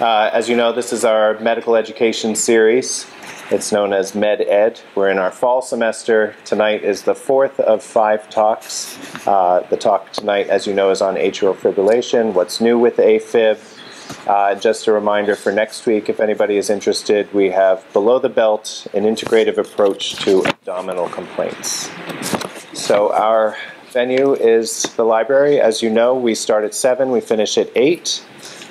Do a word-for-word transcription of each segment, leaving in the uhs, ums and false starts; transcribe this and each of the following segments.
Uh, as you know, this is our medical education series. It's known as MedEd. We're in our fall semester. Tonight is the fourth of five talks. Uh, the talk tonight, as you know, is on atrial fibrillation, what's new with AFib. Uh, just a reminder for next week, if anybody is interested, we have Below the Belt, an integrative approach to abdominal complaints. So our venue is the library. As you know, we start at seven, we finish at eight.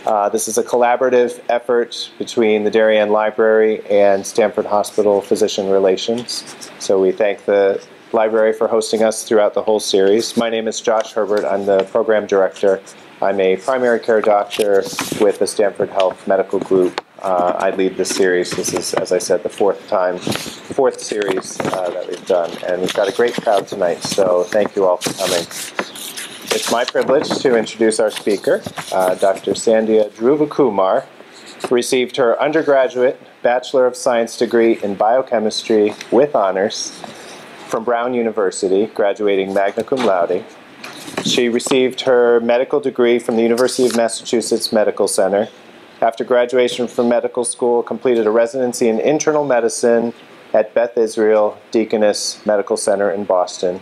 Uh, this is a collaborative effort between the Darien Library and Stamford Hospital Physician Relations. So we thank the library for hosting us throughout the whole series. My name is Josh Herbert. I'm the program director. I'm a primary care doctor with the Stamford Health Medical Group. Uh, I lead this series. This is, as I said, the fourth time, fourth series uh, that we've done. And we've got a great crowd tonight, so thank you all for coming. It's my privilege to introduce our speaker, uh, Doctor Sandhya Dhruvakumar, who received her undergraduate Bachelor of Science degree in biochemistry with honors from Brown University, graduating magna cum laude. She received her medical degree from the University of Massachusetts Medical Center. After graduation from medical school, completed a residency in internal medicine at Beth Israel Deaconess Medical Center in Boston.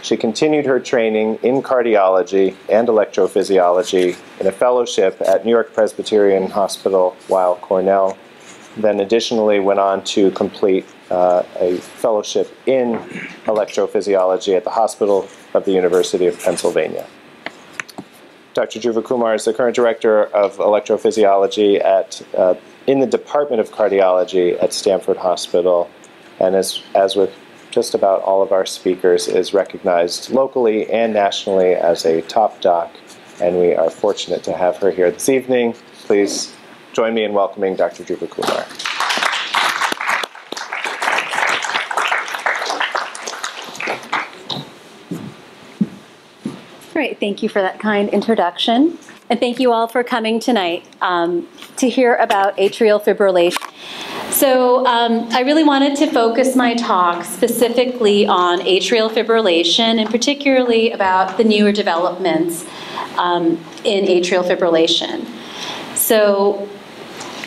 She continued her training in cardiology and electrophysiology in a fellowship at New York Presbyterian Hospital Weill Cornell, then additionally went on to complete uh, a fellowship in electrophysiology at the Hospital of the University of Pennsylvania. Doctor Dhruvakumar is the current director of electrophysiology at, uh, in the Department of Cardiology at Stamford Hospital, and as, as with just about all of our speakers, is recognized locally and nationally as a top doc, and we are fortunate to have her here this evening. Please join me in welcoming Doctor Dhruvakumar. Great, thank you for that kind introduction, and thank you all for coming tonight um, to hear about atrial fibrillation. So um, I really wanted to focus my talk specifically on atrial fibrillation and particularly about the newer developments um, in atrial fibrillation. So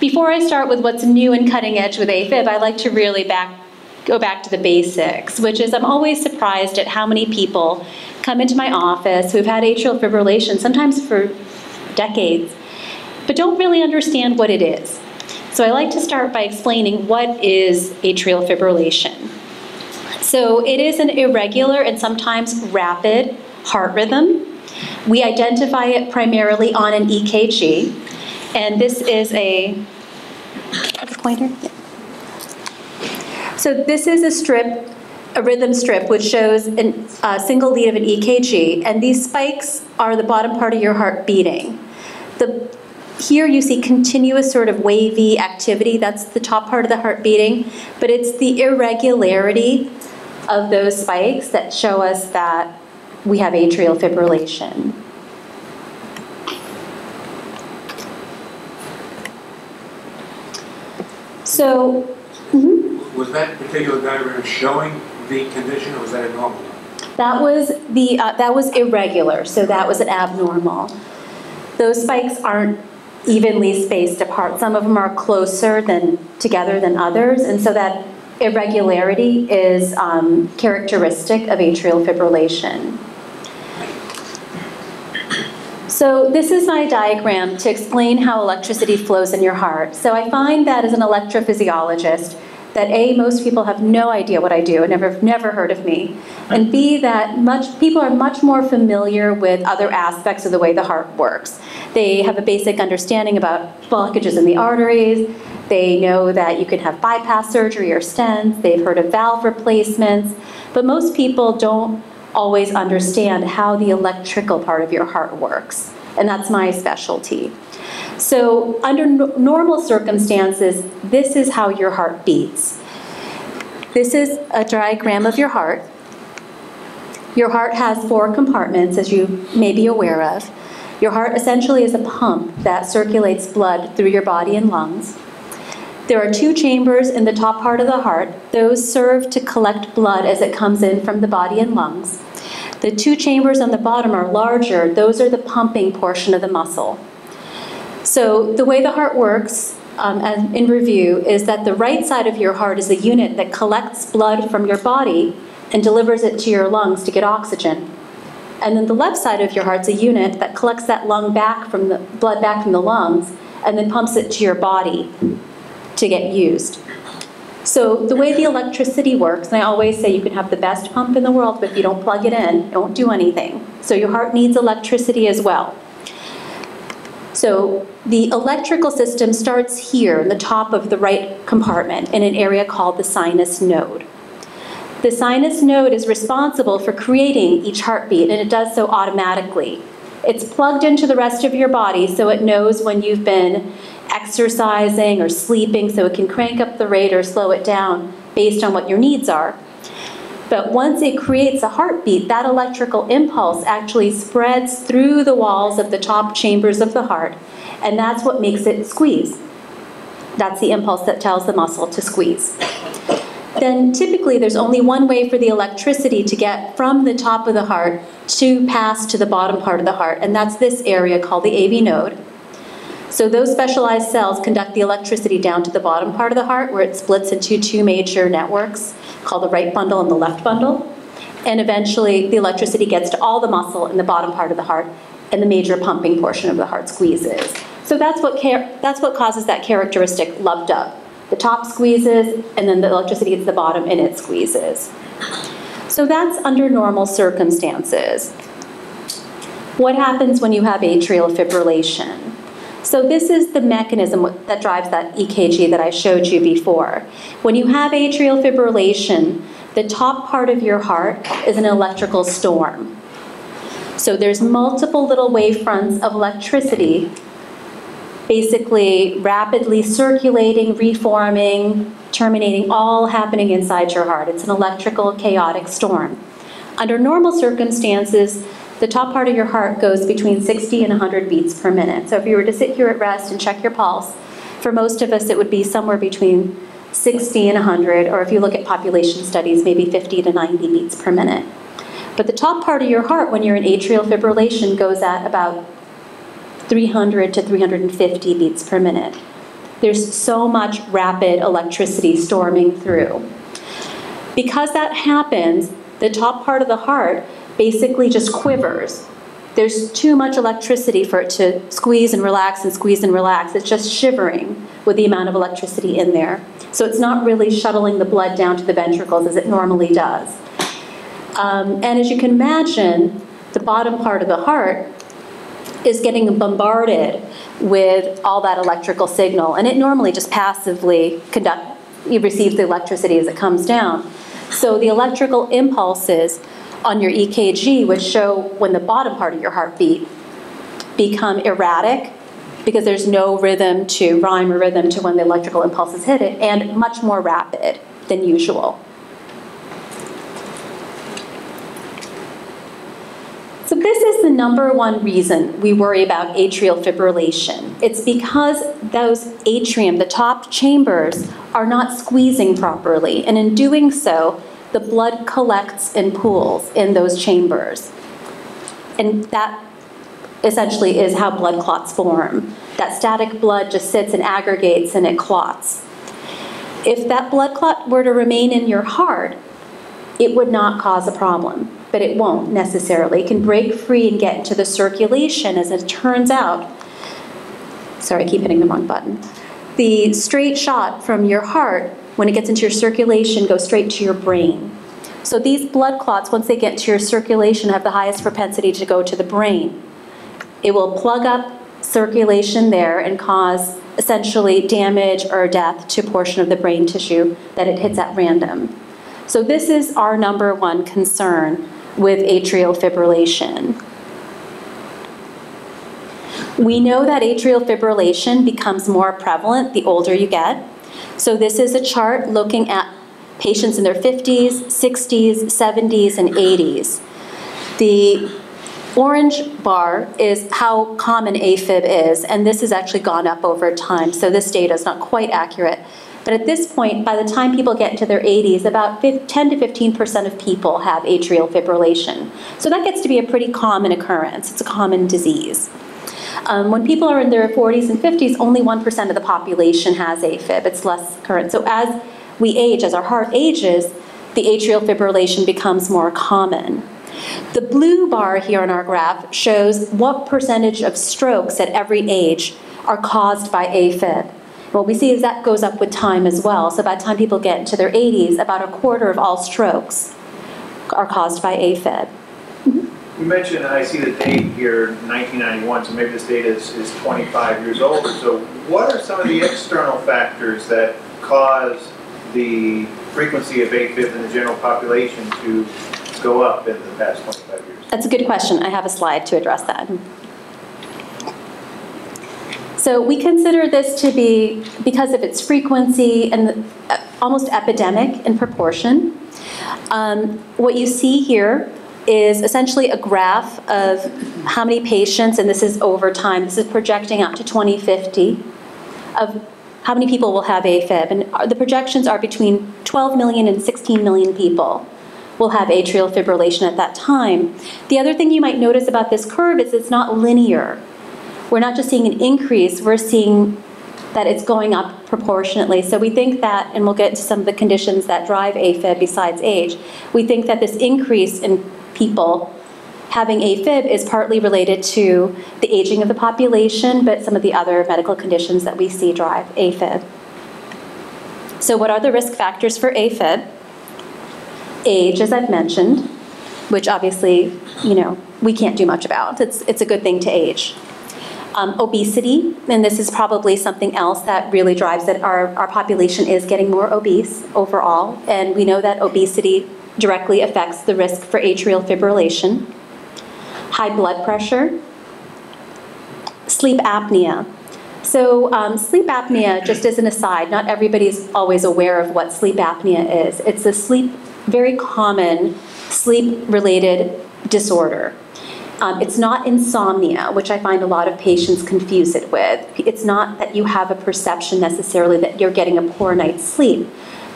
before I start with what's new and cutting edge with AFib, I like to really back, go back to the basics, which is I'm always surprised at how many people come into my office who've had atrial fibrillation, sometimes for decades, but don't really understand what it is. So I like to start by explaining what is atrial fibrillation. So it is an irregular and sometimes rapid heart rhythm. We identify it primarily on an E K G. And this is a, a pointer. So this is a strip, a rhythm strip, which shows an, a single lead of an E K G. And these spikes are the bottom part of your heart beating. The Here you see continuous sort of wavy activity. That's the top part of the heart beating, but it's the irregularity of those spikes that show us that we have atrial fibrillation. So, mm-hmm. Was that particular diagram showing the condition, or was that abnormal? That was the uh, that was irregular, so that was an abnormal. Those spikes aren't evenly spaced apart. Some of them are closer than together than others, and so that irregularity is um, characteristic of atrial fibrillation. So this is my diagram to explain how electricity flows in your heart. So I find that as an electrophysiologist, that A, most people have no idea what I do and never, never heard of me, and B, that much people are much more familiar with other aspects of the way the heart works. They have a basic understanding about blockages in the arteries. They know that you can have bypass surgery or stents. They've heard of valve replacements, but most people don't always understand how the electrical part of your heart works, and that's my specialty. So under no- normal circumstances, this is how your heart beats. This is a diagram of your heart. Your heart has four compartments, as you may be aware of. Your heart essentially is a pump that circulates blood through your body and lungs. There are two chambers in the top part of the heart. Those serve to collect blood as it comes in from the body and lungs. The two chambers on the bottom are larger. Those are the pumping portion of the muscle. So the way the heart works, um, and in review, is that the right side of your heart is the unit that collects blood from your body and delivers it to your lungs to get oxygen. And then the left side of your heart's a unit that collects that lung back from the blood back from the lungs and then pumps it to your body to get used. So the way the electricity works, and I always say you can have the best pump in the world, but if you don't plug it in, it won't do anything. So your heart needs electricity as well. So the electrical system starts here in the top of the right compartment in an area called the sinus node. The sinus node is responsible for creating each heartbeat, and it does so automatically. It's plugged into the rest of your body, so it knows when you've been exercising or sleeping, so it can crank up the rate or slow it down based on what your needs are. But once it creates a heartbeat, that electrical impulse actually spreads through the walls of the top chambers of the heart, and that's what makes it squeeze. That's the impulse that tells the muscle to squeeze. Then typically there's only one way for the electricity to get from the top of the heart to pass to the bottom part of the heart, and that's this area called the A V node. So those specialized cells conduct the electricity down to the bottom part of the heart, where it splits into two major networks called the right bundle and the left bundle. And eventually the electricity gets to all the muscle in the bottom part of the heart, and the major pumping portion of the heart squeezes. So that's what, that's what causes that characteristic love dove. The top squeezes, and then the electricity hits the bottom and it squeezes. So that's under normal circumstances. What happens when you have atrial fibrillation? So this is the mechanism that drives that E K G that I showed you before. When you have atrial fibrillation, the top part of your heart is an electrical storm. So there's multiple little wave fronts of electricity basically rapidly circulating, reforming, terminating, all happening inside your heart. It's an electrical chaotic storm. Under normal circumstances, the top part of your heart goes between sixty and one hundred beats per minute. So if you were to sit here at rest and check your pulse, for most of us it would be somewhere between sixty and one hundred, or if you look at population studies, maybe fifty to ninety beats per minute. But the top part of your heart when you're in atrial fibrillation goes at about three hundred to three hundred fifty beats per minute. There's so much rapid electricity storming through. Because that happens, the top part of the heart basically just quivers. There's too much electricity for it to squeeze and relax and squeeze and relax. It's just shivering with the amount of electricity in there. So it's not really shuttling the blood down to the ventricles as it normally does. Um, and as you can imagine, the bottom part of the heart is getting bombarded with all that electrical signal, and it normally just passively conduct, you receive the electricity as it comes down. So the electrical impulses on your E K G, which show when the bottom part of your heartbeat, become erratic because there's no rhythm to rhyme or rhythm to when the electrical impulses hit it, and much more rapid than usual. So this is the number one reason we worry about atrial fibrillation. It's because those atrium, the top chambers, are not squeezing properly. And in doing so, the blood collects and pools in those chambers. And that essentially is how blood clots form. That static blood just sits and aggregates and it clots. If that blood clot were to remain in your heart, it would not cause a problem. But it won't necessarily. It can break free and get into the circulation. As it turns out, sorry, I keep hitting the wrong button. The straight shot from your heart, when it gets into your circulation, goes straight to your brain. So these blood clots, once they get to your circulation, have the highest propensity to go to the brain. It will plug up circulation there and cause essentially damage or death to a portion of the brain tissue that it hits at random. So this is our number one concern with atrial fibrillation. We know that atrial fibrillation becomes more prevalent the older you get. So this is a chart looking at patients in their fifties, sixties, seventies, and eighties. The orange bar is how common AFib is, and this has actually gone up over time, so this data is not quite accurate. But at this point, by the time people get into their eighties, about ten to fifteen percent of people have atrial fibrillation. So that gets to be a pretty common occurrence. It's a common disease. Um, when people are in their forties and fifties, only one percent of the population has AFib. It's less current. So as we age, as our heart ages, the atrial fibrillation becomes more common. The blue bar here on our graph shows what percentage of strokes at every age are caused by AFib. What we see is that goes up with time as well. So by the time people get into their eighties, about a quarter of all strokes are caused by AFib. You mentioned, and I see the date here, nineteen ninety-one, so maybe this data is, is twenty-five years old. So what are some of the external factors that cause the frequency of AFib in the general population to go up in the past twenty-five years? That's a good question. I have a slide to address that. So we consider this to be, because of its frequency and the, uh, almost epidemic in proportion. Um, what you see here is essentially a graph of how many patients, and this is over time, this is projecting out to twenty fifty, of how many people will have AFib. And the projections are between twelve million and sixteen million people will have atrial fibrillation at that time. The other thing you might notice about this curve is it's not linear. We're not just seeing an increase, we're seeing that it's going up proportionately. So we think that, and we'll get to some of the conditions that drive AFib besides age, we think that this increase in people having AFib is partly related to the aging of the population, but some of the other medical conditions that we see drive AFib. So what are the risk factors for AFib? Age, as I've mentioned, which obviously, you know, we can't do much about. It's, it's a good thing to age. Um, obesity, and this is probably something else that really drives it. Our, our population is getting more obese overall, and we know that obesity directly affects the risk for atrial fibrillation. High blood pressure, sleep apnea. So um, sleep apnea, just as an aside, not everybody's always aware of what sleep apnea is. It's a sleep, very common sleep-related disorder. Um, it's not insomnia, which I find a lot of patients confuse it with. It's not that you have a perception necessarily that you're getting a poor night's sleep.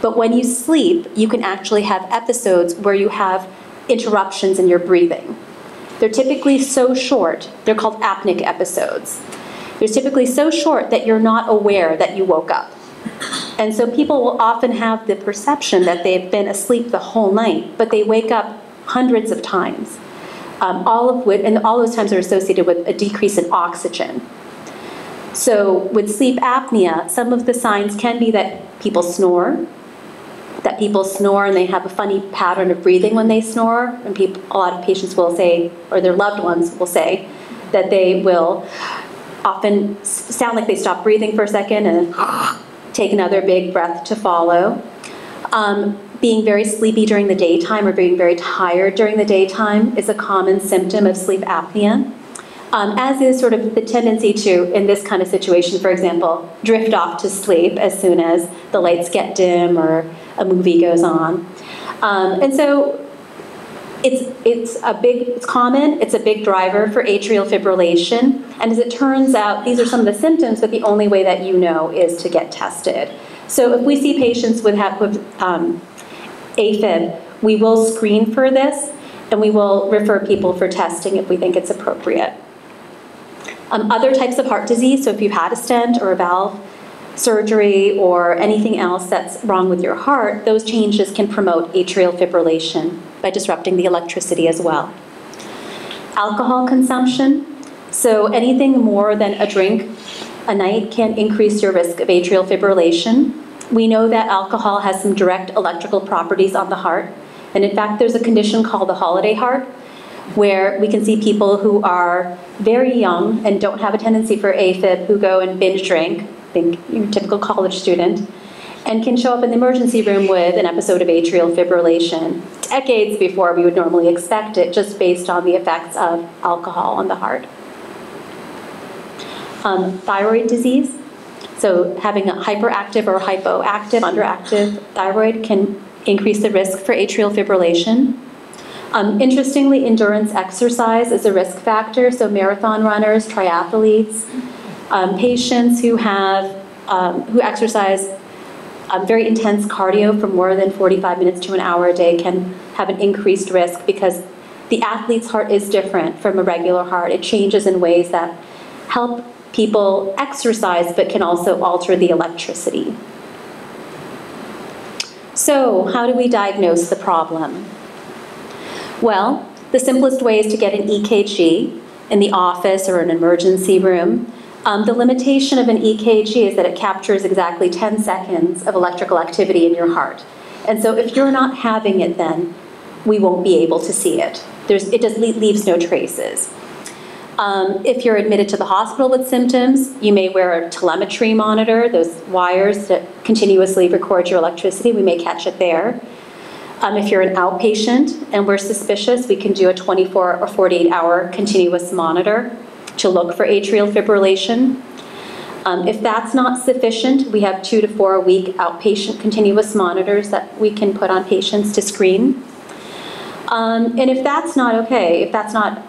But when you sleep, you can actually have episodes where you have interruptions in your breathing. They're typically so short, they're called apneic episodes. They're typically so short that you're not aware that you woke up. And so people will often have the perception that they've been asleep the whole night, but they wake up hundreds of times. Um, all of which, and all those times are associated with a decrease in oxygen. So with sleep apnea, some of the signs can be that people snore, that people snore and they have a funny pattern of breathing when they snore, and people, a lot of patients will say, or their loved ones will say, that they will often sound like they stop breathing for a second and then take another big breath to follow. Um, Being very sleepy during the daytime or being very tired during the daytime is a common symptom of sleep apnea, um, as is sort of the tendency to, in this kind of situation, for example, drift off to sleep as soon as the lights get dim or a movie goes on. Um, and so it's, it's, a big, it's common, it's a big driver for atrial fibrillation, and as it turns out, these are some of the symptoms, but the only way that you know is to get tested. So if we see patients with, with um, AFib, we will screen for this and we will refer people for testing if we think it's appropriate. Um, other types of heart disease, so if you've had a stent or a valve surgery or anything else that's wrong with your heart, those changes can promote atrial fibrillation by disrupting the electricity as well. Alcohol consumption, so anything more than a drink a night can increase your risk of atrial fibrillation. We know that alcohol has some direct electrical properties on the heart. And in fact, there's a condition called the holiday heart, where we can see people who are very young and don't have a tendency for AFib who go and binge drink, think your typical college student, and can show up in the emergency room with an episode of atrial fibrillation decades before we would normally expect it, just based on the effects of alcohol on the heart. Um, thyroid disease. So having a hyperactive or hypoactive, underactive thyroid can increase the risk for atrial fibrillation. Um, interestingly, endurance exercise is a risk factor. So marathon runners, triathletes, um, patients who have um, who exercise um, very intense cardio for more than forty-five minutes to an hour a day can have an increased risk because the athlete's heart is different from a regular heart. It changes in ways that help people exercise, but can also alter the electricity. So how do we diagnose the problem? Well, the simplest way is to get an E K G in the office or an emergency room. Um, the limitation of an E K G is that it captures exactly ten seconds of electrical activity in your heart. And so if you're not having it, then we won't be able to see it. There's, it just leaves no traces. Um, if you're admitted to the hospital with symptoms, you may wear a telemetry monitor, those wires that continuously record your electricity. We may catch it there. Um, if you're an outpatient and we're suspicious, we can do a twenty-four or forty-eight hour continuous monitor to look for atrial fibrillation. Um, if that's not sufficient, we have two to four week outpatient continuous monitors that we can put on patients to screen. Um, and if that's not okay, if that's not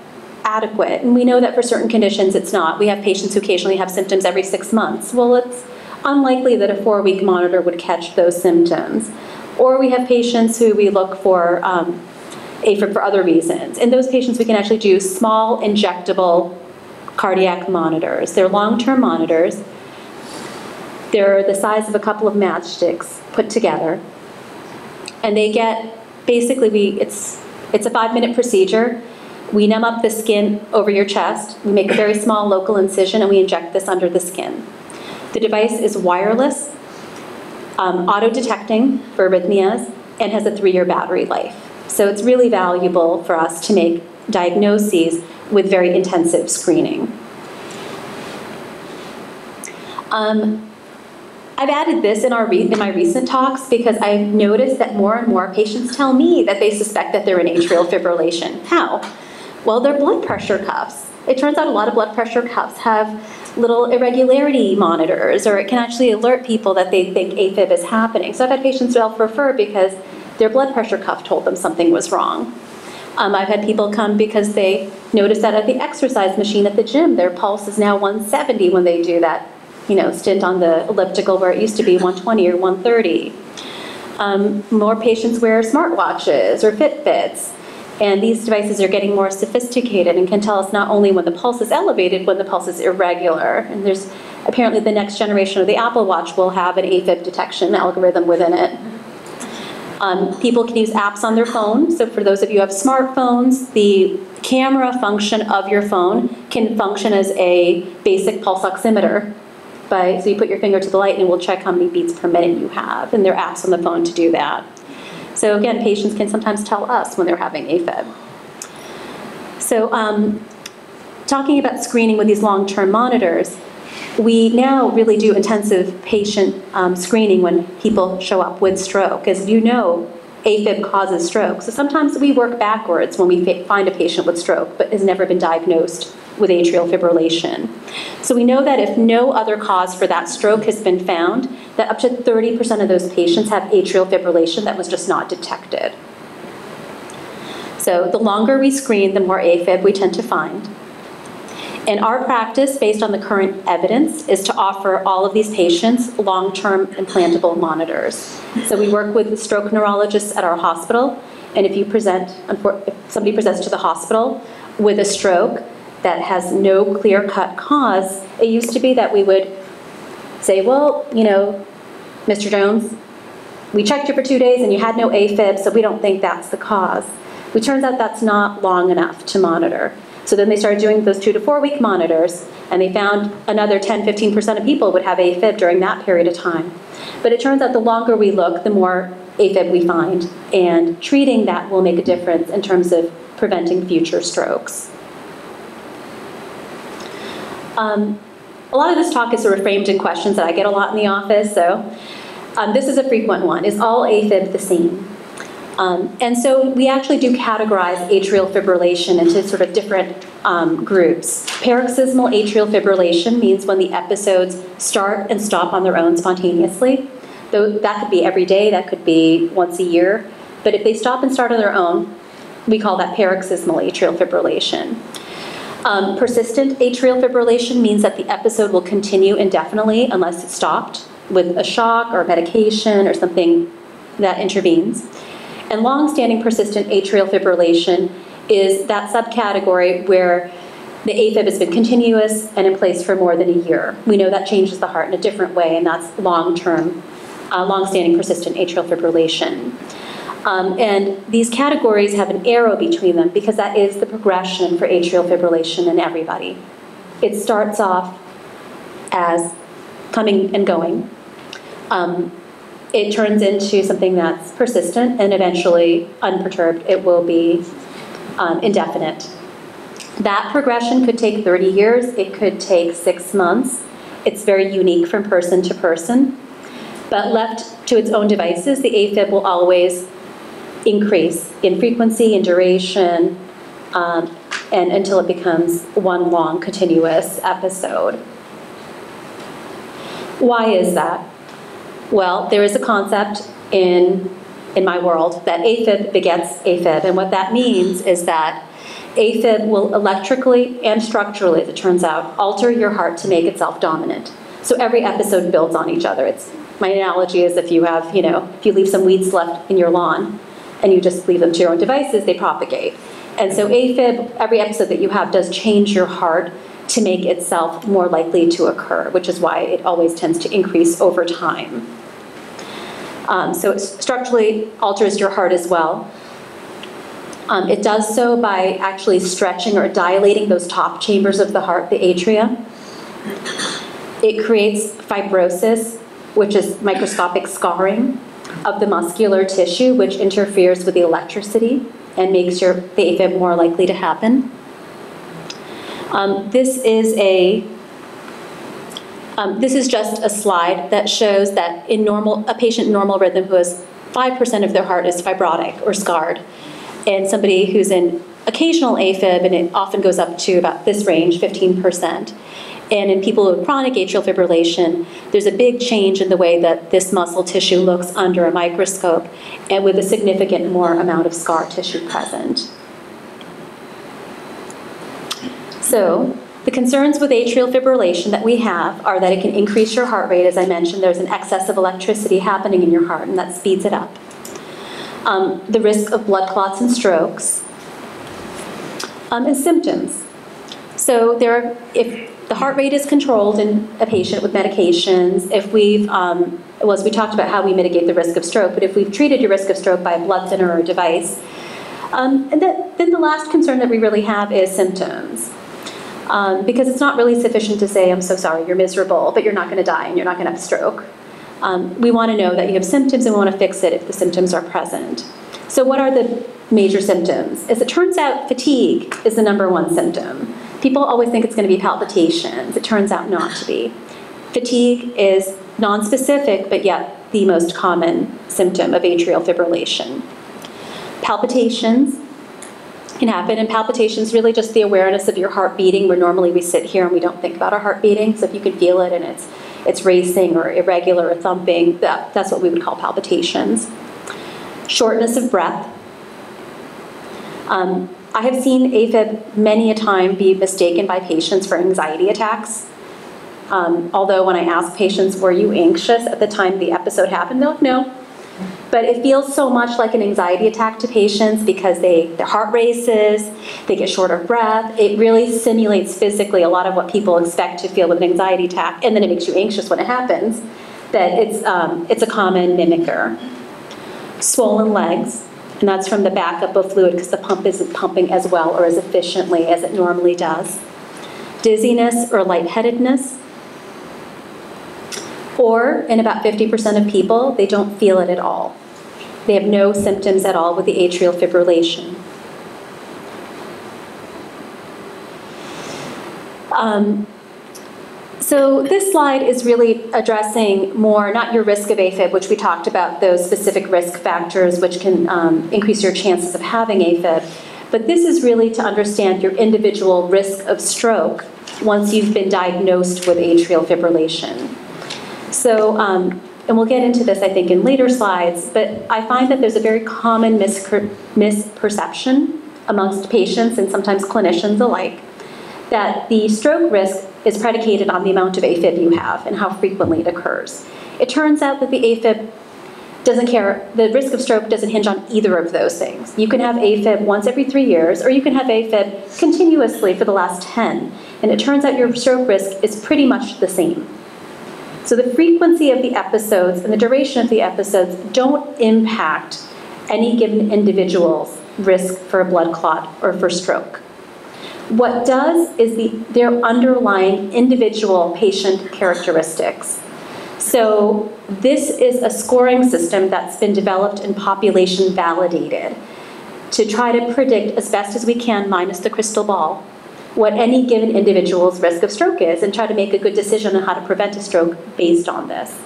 adequate, and we know that for certain conditions it's not, we have patients who occasionally have symptoms every six months. Well, it's unlikely that a four week monitor would catch those symptoms. Or we have patients who we look for um, AFib for other reasons. In those patients, we can actually do small injectable cardiac monitors. They're long-term monitors. They're the size of a couple of matchsticks put together. And they get, basically, we it's, it's a five-minute procedure. We numb up the skin over your chest. We make a very small local incision, and we inject this under the skin. The device is wireless, Um, auto-detecting for arrhythmias, and has a three-year battery life. So it's really valuable for us to make diagnoses with very intensive screening. Um, I've added this in, our re in my recent talks because I've noticed that more and more patients tell me that they suspect that they're in atrial fibrillation. How? Well, they're blood pressure cuffs. It turns out a lot of blood pressure cuffs have little irregularity monitors, or it can actually alert people that they think AFib is happening. So I've had patients self-refer because their blood pressure cuff told them something was wrong. Um, I've had people come because they noticed that at the exercise machine at the gym, their pulse is now one seventy when they do that, you know, stint on the elliptical where it used to be one twenty or one thirty. Um, more patients wear smartwatches or Fitbits. And these devices are getting more sophisticated and can tell us not only when the pulse is elevated, when the pulse is irregular. And there's apparently the next generation of the Apple Watch will have an AFib detection algorithm within it. Um, people can use apps on their phone. So for those of you who have smartphones, the camera function of your phone can function as a basic pulse oximeter. By, so you put your finger to the light and it will check how many beats per minute you have. And there are apps on the phone to do that. So again, patients can sometimes tell us when they're having AFib. So um, talking about screening with these long-term monitors, we now really do intensive patient um, screening when people show up with stroke. As you know, AFib causes stroke. So sometimes we work backwards when we find a patient with stroke but has never been diagnosed with atrial fibrillation. So we know that if no other cause for that stroke has been found, that up to thirty percent of those patients have atrial fibrillation that was just not detected. So the longer we screen, the more AFib we tend to find. And our practice, based on the current evidence, is to offer all of these patients long-term implantable monitors. So we work with stroke neurologists at our hospital, and if you present, if somebody presents to the hospital with a stroke that has no clear-cut cause, it used to be that we would say, well, you know, Mister Jones, we checked you for two days and you had no AFib, so we don't think that's the cause. It turns out that's not long enough to monitor. So then they started doing those two to four week monitors, and they found another ten, fifteen percent of people would have AFib during that period of time. But it turns out the longer we look, the more AFib we find, and treating that will make a difference in terms of preventing future strokes. Um, a lot of this talk is sort of framed in questions that I get a lot in the office, so um, this is a frequent one. Is all AFib the same? Um, and so we actually do categorize atrial fibrillation into sort of different um, groups. Paroxysmal atrial fibrillation means when the episodes start and stop on their own spontaneously. Though that could be every day, that could be once a year, but if they stop and start on their own, we call that paroxysmal atrial fibrillation. Um, persistent atrial fibrillation means that the episode will continue indefinitely unless it's stopped with a shock or medication or something that intervenes. And long-standing persistent atrial fibrillation is that subcategory where The AFib has been continuous and in place for more than a year. We know that changes the heart in a different way, and that's long-term, uh, long-standing persistent atrial fibrillation. Um, and these categories have an arrow between them because that is the progression for atrial fibrillation in everybody. It starts off as coming and going. Um, it turns into something that's persistent, and eventually, unperturbed, it will be um, indefinite. That progression could take thirty years. It could take six months. It's very unique from person to person. But left to its own devices, the AFib will always increase in frequency, in duration, um, and until it becomes one long continuous episode. Why is that? Well, there is a concept in, in my world that AFib begets AFib, and what that means is that AFib will electrically and structurally, as it turns out, alter your heart to make itself dominant. So every episode builds on each other. It's, my analogy is if you have, you know, if you leave some weeds left in your lawn and you just leave them to your own devices, they propagate. And so AFib, every episode that you have does change your heart to make itself more likely to occur, which is why it always tends to increase over time. Um, so it structurally alters your heart as well. Um, it does so by actually stretching or dilating those top chambers of the heart, the atria. It creates fibrosis, which is microscopic scarring of the muscular tissue, which interferes with the electricity and makes your the AFib more likely to happen. Um, this is a um, this is just a slide that shows that in normal a patient normal rhythm who has five percent of their heart is fibrotic or scarred, and somebody who's in occasional AFib, and it often goes up to about this range, fifteen percent. And in people with chronic atrial fibrillation, there's a big change in the way that this muscle tissue looks under a microscope, and with a significant more amount of scar tissue present. So the concerns with atrial fibrillation that we have are that it can increase your heart rate. As I mentioned, there's an excess of electricity happening in your heart, and that speeds it up. Um, the risk of blood clots and strokes, um, and symptoms. So there are, if the heart rate is controlled in a patient with medications, if we've, um, well, as we talked about how we mitigate the risk of stroke, but if we've treated your risk of stroke by a blood thinner or a device, um, and that, then the last concern that we really have is symptoms. Um, because it's not really sufficient to say, I'm so sorry, you're miserable, but you're not gonna die and you're not gonna have a stroke. Um, we wanna know that you have symptoms, and we wanna fix it if the symptoms are present. So what are the major symptoms? As it turns out, fatigue is the number one symptom. People always think it's going to be palpitations. It turns out not to be. Fatigue is nonspecific, but yet the most common symptom of atrial fibrillation. Palpitations can happen, and palpitations really just the awareness of your heart beating, where normally we sit here and we don't think about our heart beating. So if you can feel it and it's, it's racing or irregular or thumping, that, that's what we would call palpitations. Shortness of breath. Um, I have seen AFib many a time be mistaken by patients for anxiety attacks. Um, although when I ask patients, were you anxious at the time the episode happened? They're like, no. But it feels so much like an anxiety attack to patients because they, their heart races, they get short of breath. It really simulates physically a lot of what people expect to feel with an anxiety attack, and then it makes you anxious when it happens. That it's, um, it's a common mimicker. Swollen legs. And that's from the backup of fluid because the pump isn't pumping as well or as efficiently as it normally does. Dizziness or lightheadedness. Or, in about fifty percent of people, they don't feel it at all. They have no symptoms at all with the atrial fibrillation. Um, So this slide is really addressing more, not your risk of AFib, which we talked about, those specific risk factors which can um, increase your chances of having AFib. But this is really to understand your individual risk of stroke once you've been diagnosed with atrial fibrillation. So, um, and we'll get into this, I think, in later slides, but I find that there's a very common misperception amongst patients and sometimes clinicians alike that the stroke risk is predicated on the amount of AFib you have and how frequently it occurs. It turns out that the AFib doesn't care, the risk of stroke doesn't hinge on either of those things. You can have AFib once every three years, or you can have AFib continuously for the last ten. And it turns out your stroke risk is pretty much the same. So the frequency of the episodes and the duration of the episodes don't impact any given individual's risk for a blood clot or for stroke. What does is the, their underlying individual patient characteristics. So this is a scoring system that's been developed and population validated to try to predict as best as we can, minus the crystal ball, what any given individual's risk of stroke is and try to make a good decision on how to prevent a stroke based on this.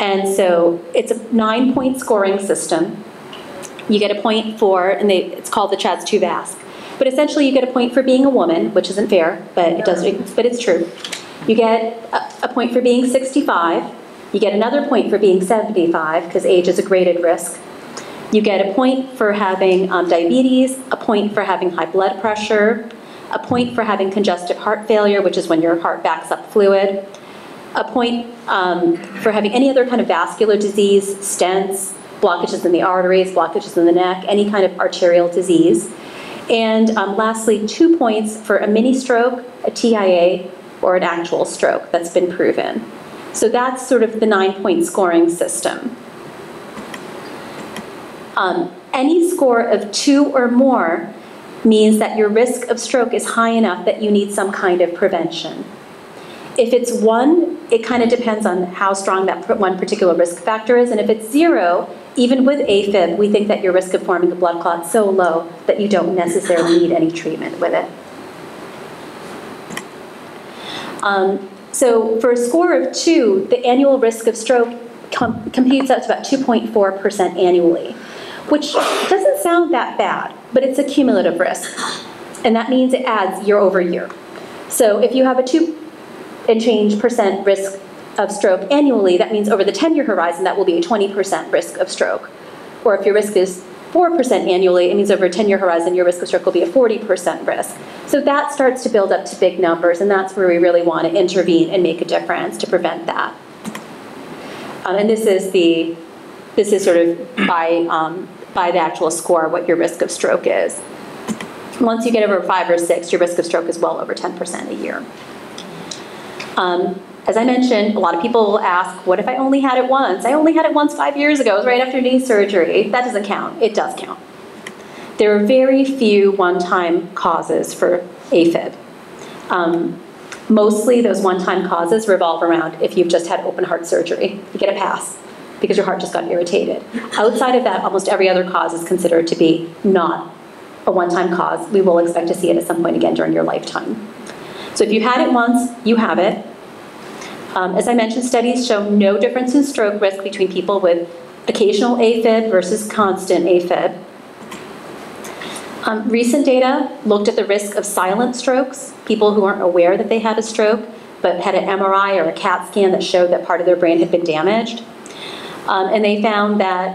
And so it's a nine point scoring system. You get a point for, and they, it's called the CHADS two VASC, but essentially you get a point for being a woman, which isn't fair, but it does, but it's true. You get a, a point for being sixty-five. You get another point for being seventy-five, because age is a graded risk. You get a point for having um, diabetes, a point for having high blood pressure, a point for having congestive heart failure, which is when your heart backs up fluid, a point um, for having any other kind of vascular disease, stents, blockages in the arteries, blockages in the neck, any kind of arterial disease. And um, lastly, two points for a mini stroke, a T I A, or an actual stroke that's been proven. So that's sort of the nine-point scoring system. Um, any score of two or more means that your risk of stroke is high enough that you need some kind of prevention. If it's one, it kind of depends on how strong that one particular risk factor is, and if it's zero, even with AFib, we think that your risk of forming a blood clot is so low that you don't necessarily need any treatment with it. Um, So for a score of two, the annual risk of stroke com computes out to about two point four percent annually, which doesn't sound that bad, but it's a cumulative risk. And that means it adds year over year. So if you have a two and change percent risk of stroke annually, that means over the ten-year horizon, that will be a twenty percent risk of stroke. Or if your risk is four percent annually, it means over a ten-year horizon, your risk of stroke will be a forty percent risk. So that starts to build up to big numbers, and that's where we really want to intervene and make a difference to prevent that. Um, and this is the, this is sort of by, um, by the actual score, what your risk of stroke is. Once you get over five or six, your risk of stroke is well over ten percent a year. Um, As I mentioned, a lot of people will ask, what if I only had it once? I only had it once five years ago. It was right after knee surgery. That doesn't count. It does count. There are very few one-time causes for AFib. Um, mostly those one-time causes revolve around if you've just had open heart surgery. You get a pass because your heart just got irritated. Outside of that, almost every other cause is considered to be not a one-time cause. We will expect to see it at some point again during your lifetime. So if you had it once, you have it. Um, as I mentioned, studies show no difference in stroke risk between people with occasional AFib versus constant AFib. Um, recent data looked at the risk of silent strokes, people who aren't aware that they had a stroke, but had an M R I or a CAT scan that showed that part of their brain had been damaged. Um, and they found that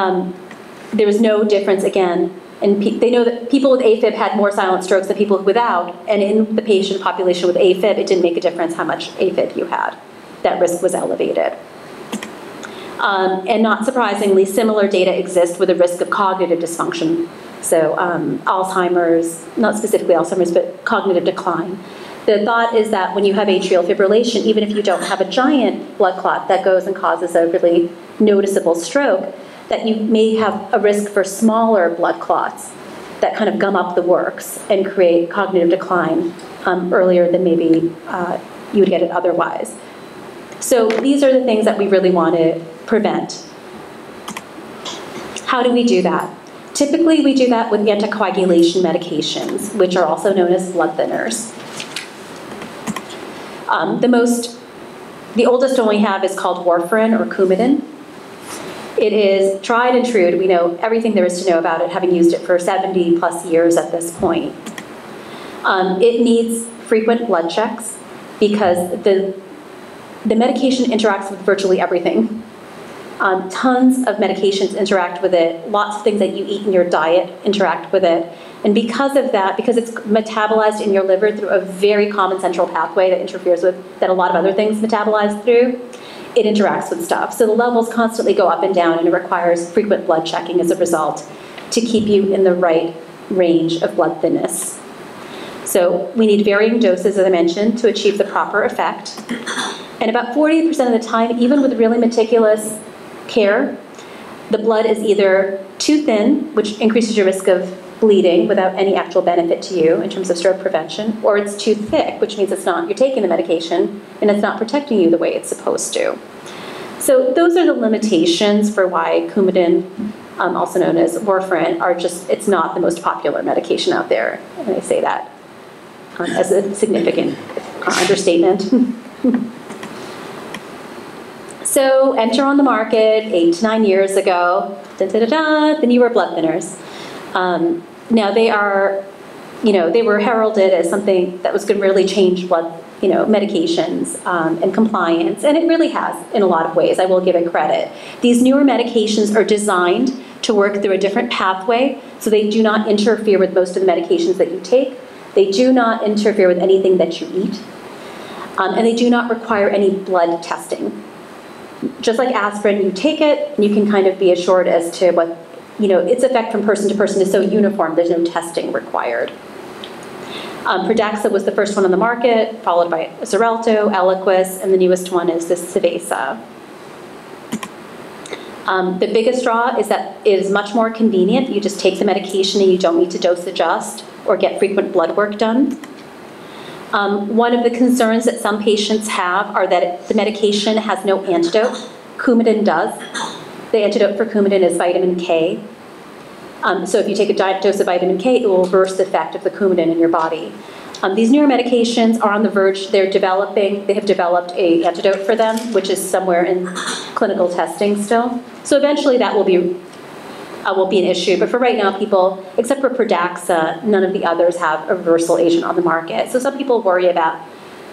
um, there was no difference, again, and pe they know that people with AFib had more silent strokes than people without, and in the patient population with AFib, it didn't make a difference how much AFib you had. That risk was elevated. Um, and not surprisingly, similar data exists with a risk of cognitive dysfunction. So um, Alzheimer's, not specifically Alzheimer's, but cognitive decline. The thought is that when you have atrial fibrillation, even if you don't have a giant blood clot that goes and causes a really noticeable stroke, that you may have a risk for smaller blood clots that kind of gum up the works and create cognitive decline um, earlier than maybe uh, you would get it otherwise. So these are the things that we really want to prevent. How do we do that? Typically, we do that with anticoagulation medications, which are also known as blood thinners. Um, the most, the oldest one we have is called warfarin or Coumadin. It is tried and true. We know everything there is to know about it, having used it for seventy plus years at this point. Um, it needs frequent blood checks because the, the medication interacts with virtually everything. Um, tons of medications interact with it. Lots of things that you eat in your diet interact with it. And because of that, because it's metabolized in your liver through a very common central pathway that interferes with, that a lot of other things metabolize through, it interacts with stuff. So the levels constantly go up and down, and it requires frequent blood checking as a result to keep you in the right range of blood thinness. So we need varying doses, as I mentioned, to achieve the proper effect. And about forty percent of the time, even with really meticulous care, the blood is either too thin, which increases your risk of bleeding without any actual benefit to you in terms of stroke prevention, or it's too thick, which means it's not, you're taking the medication and it's not protecting you the way it's supposed to. So those are the limitations for why Coumadin, um, also known as warfarin, are just, it's not the most popular medication out there. And I say that um, as a significant uh, understatement. So enter on the market eight to nine years ago, da, da, da, da, the newer blood thinners. Um, now they are, you know, they were heralded as something that was going to really change blood, you know, medications um, and compliance, and it really has in a lot of ways. I will give it credit. These newer medications are designed to work through a different pathway, so they do not interfere with most of the medications that you take. They do not interfere with anything that you eat, um, and they do not require any blood testing. Just like aspirin, you take it, and you can kind of be assured as to what, you know, its effect from person to person is so uniform, there's no testing required. Um, Pradaxa was the first one on the market, followed by Xarelto, Eliquis, and the newest one is this Savaysa. Um, the biggest draw is that it is much more convenient. You just take the medication and you don't need to dose adjust or get frequent blood work done. Um, one of the concerns that some patients have are that it, the medication has no antidote. Coumadin does. The antidote for Coumadin is vitamin K. Um, so if you take a diet dose of vitamin K, it will reverse the effect of the Coumadin in your body. Um, these newer medications are on the verge. They're developing, they have developed a antidote for them, which is somewhere in clinical testing still. So eventually that will be, uh, will be an issue. But for right now, people, except for Pradaxa, none of the others have a reversal agent on the market. So some people worry about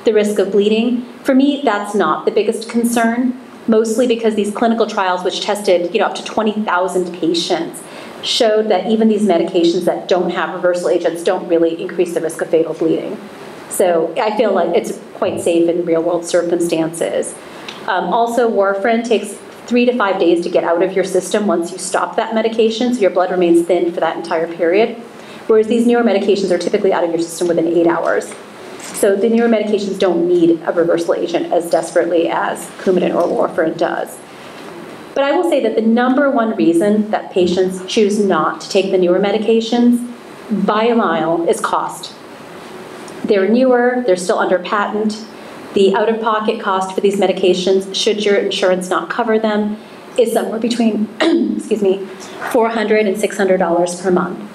the risk of bleeding. For me, that's not the biggest concern. Mostly because these clinical trials, which tested you know, up to twenty thousand patients, showed that even these medications that don't have reversal agents don't really increase the risk of fatal bleeding. So I feel like it's quite safe in real-world circumstances. Um, also, warfarin takes three to five days to get out of your system once you stop that medication, so your blood remains thin for that entire period, whereas these newer medications are typically out of your system within eight hours. So the newer medications don't need a reversal agent as desperately as Coumadin or warfarin does. But I will say that the number one reason that patients choose not to take the newer medications by a mile is cost. They're newer, they're still under patent. The out-of-pocket cost for these medications, should your insurance not cover them, is somewhere between excuse me, four hundred dollars and six hundred dollars per month.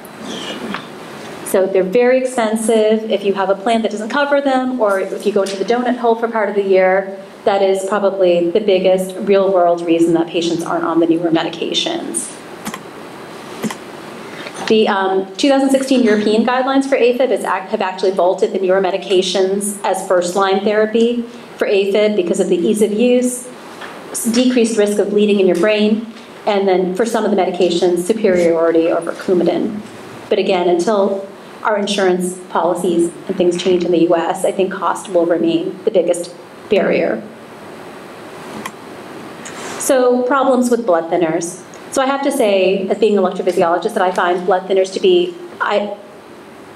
So they're very expensive. If you have a plan that doesn't cover them, or if you go into the donut hole for part of the year, that is probably the biggest real-world reason that patients aren't on the newer medications. The um, two thousand sixteen European guidelines for AFib is act have actually vaulted the newer medications as first-line therapy for AFib because of the ease of use, decreased risk of bleeding in your brain, and then for some of the medications, superiority over Coumadin. But again, until our insurance policies and things change in the U S, I think cost will remain the biggest barrier. So problems with blood thinners. So I have to say, as being an electrophysiologist, that I find blood thinners to be I,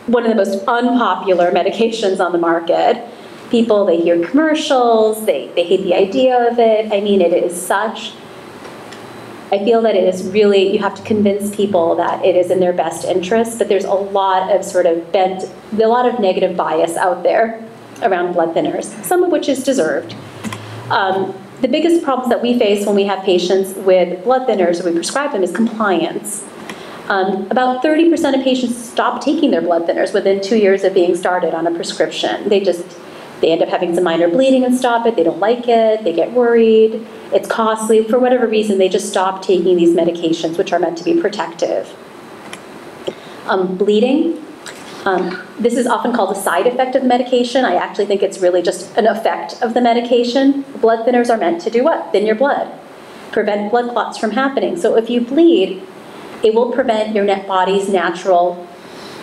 one of the most unpopular medications on the market. People, they hear commercials, they, they hate the idea of it. I mean, it is such, I feel that it is really, you have to convince people that it is in their best interest, but there's a lot of sort of bent, a lot of negative bias out there around blood thinners, some of which is deserved. Um, the biggest problems that we face when we have patients with blood thinners or we prescribe them is compliance. Um, about thirty percent of patients stop taking their blood thinners within two years of being started on a prescription. They just, they end up having some minor bleeding and stop it, they don't like it, they get worried, it's costly. For whatever reason, they just stop taking these medications, which are meant to be protective. Um, bleeding, um, this is often called a side effect of the medication. I actually think it's really just an effect of the medication. Blood thinners are meant to do what? Thin your blood, prevent blood clots from happening. So if you bleed, it will prevent your body's natural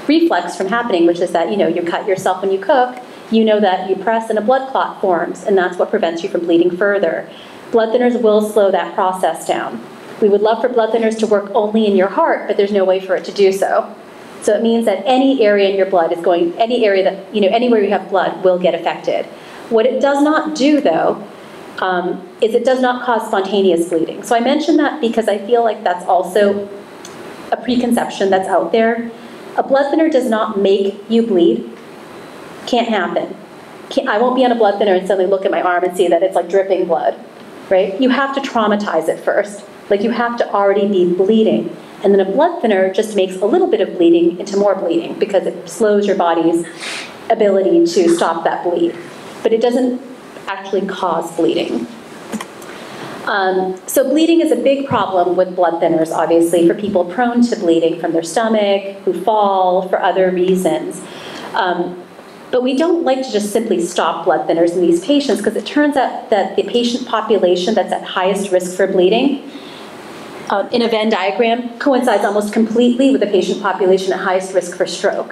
reflex from happening, which is that you know you cut yourself when you cook, you know that you press and a blood clot forms, and that's what prevents you from bleeding further. blood thinners will slow that process down. We would love for blood thinners to work only in your heart, but there's no way for it to do so. So it means that any area in your blood is going, any area that, you know, anywhere you have blood will get affected. What it does not do, though, um, is it does not cause spontaneous bleeding. So I mention that because I feel like that's also a preconception that's out there. A blood thinner does not make you bleed. Can't happen. Can't, I won't be on a blood thinner and suddenly look at my arm and see that it's like dripping blood, right? You have to traumatize it first. Like you have to already be bleeding. And then a blood thinner just makes a little bit of bleeding into more bleeding because it slows your body's ability to stop that bleed. But it doesn't actually cause bleeding. Um, so bleeding is a big problem with blood thinners, obviously, for people prone to bleeding from their stomach, who fall, for other reasons. Um, but we don't like to just simply stop blood thinners in these patients because it turns out that the patient population that's at highest risk for bleeding Uh, in a Venn diagram coincides almost completely with the patient population at highest risk for stroke.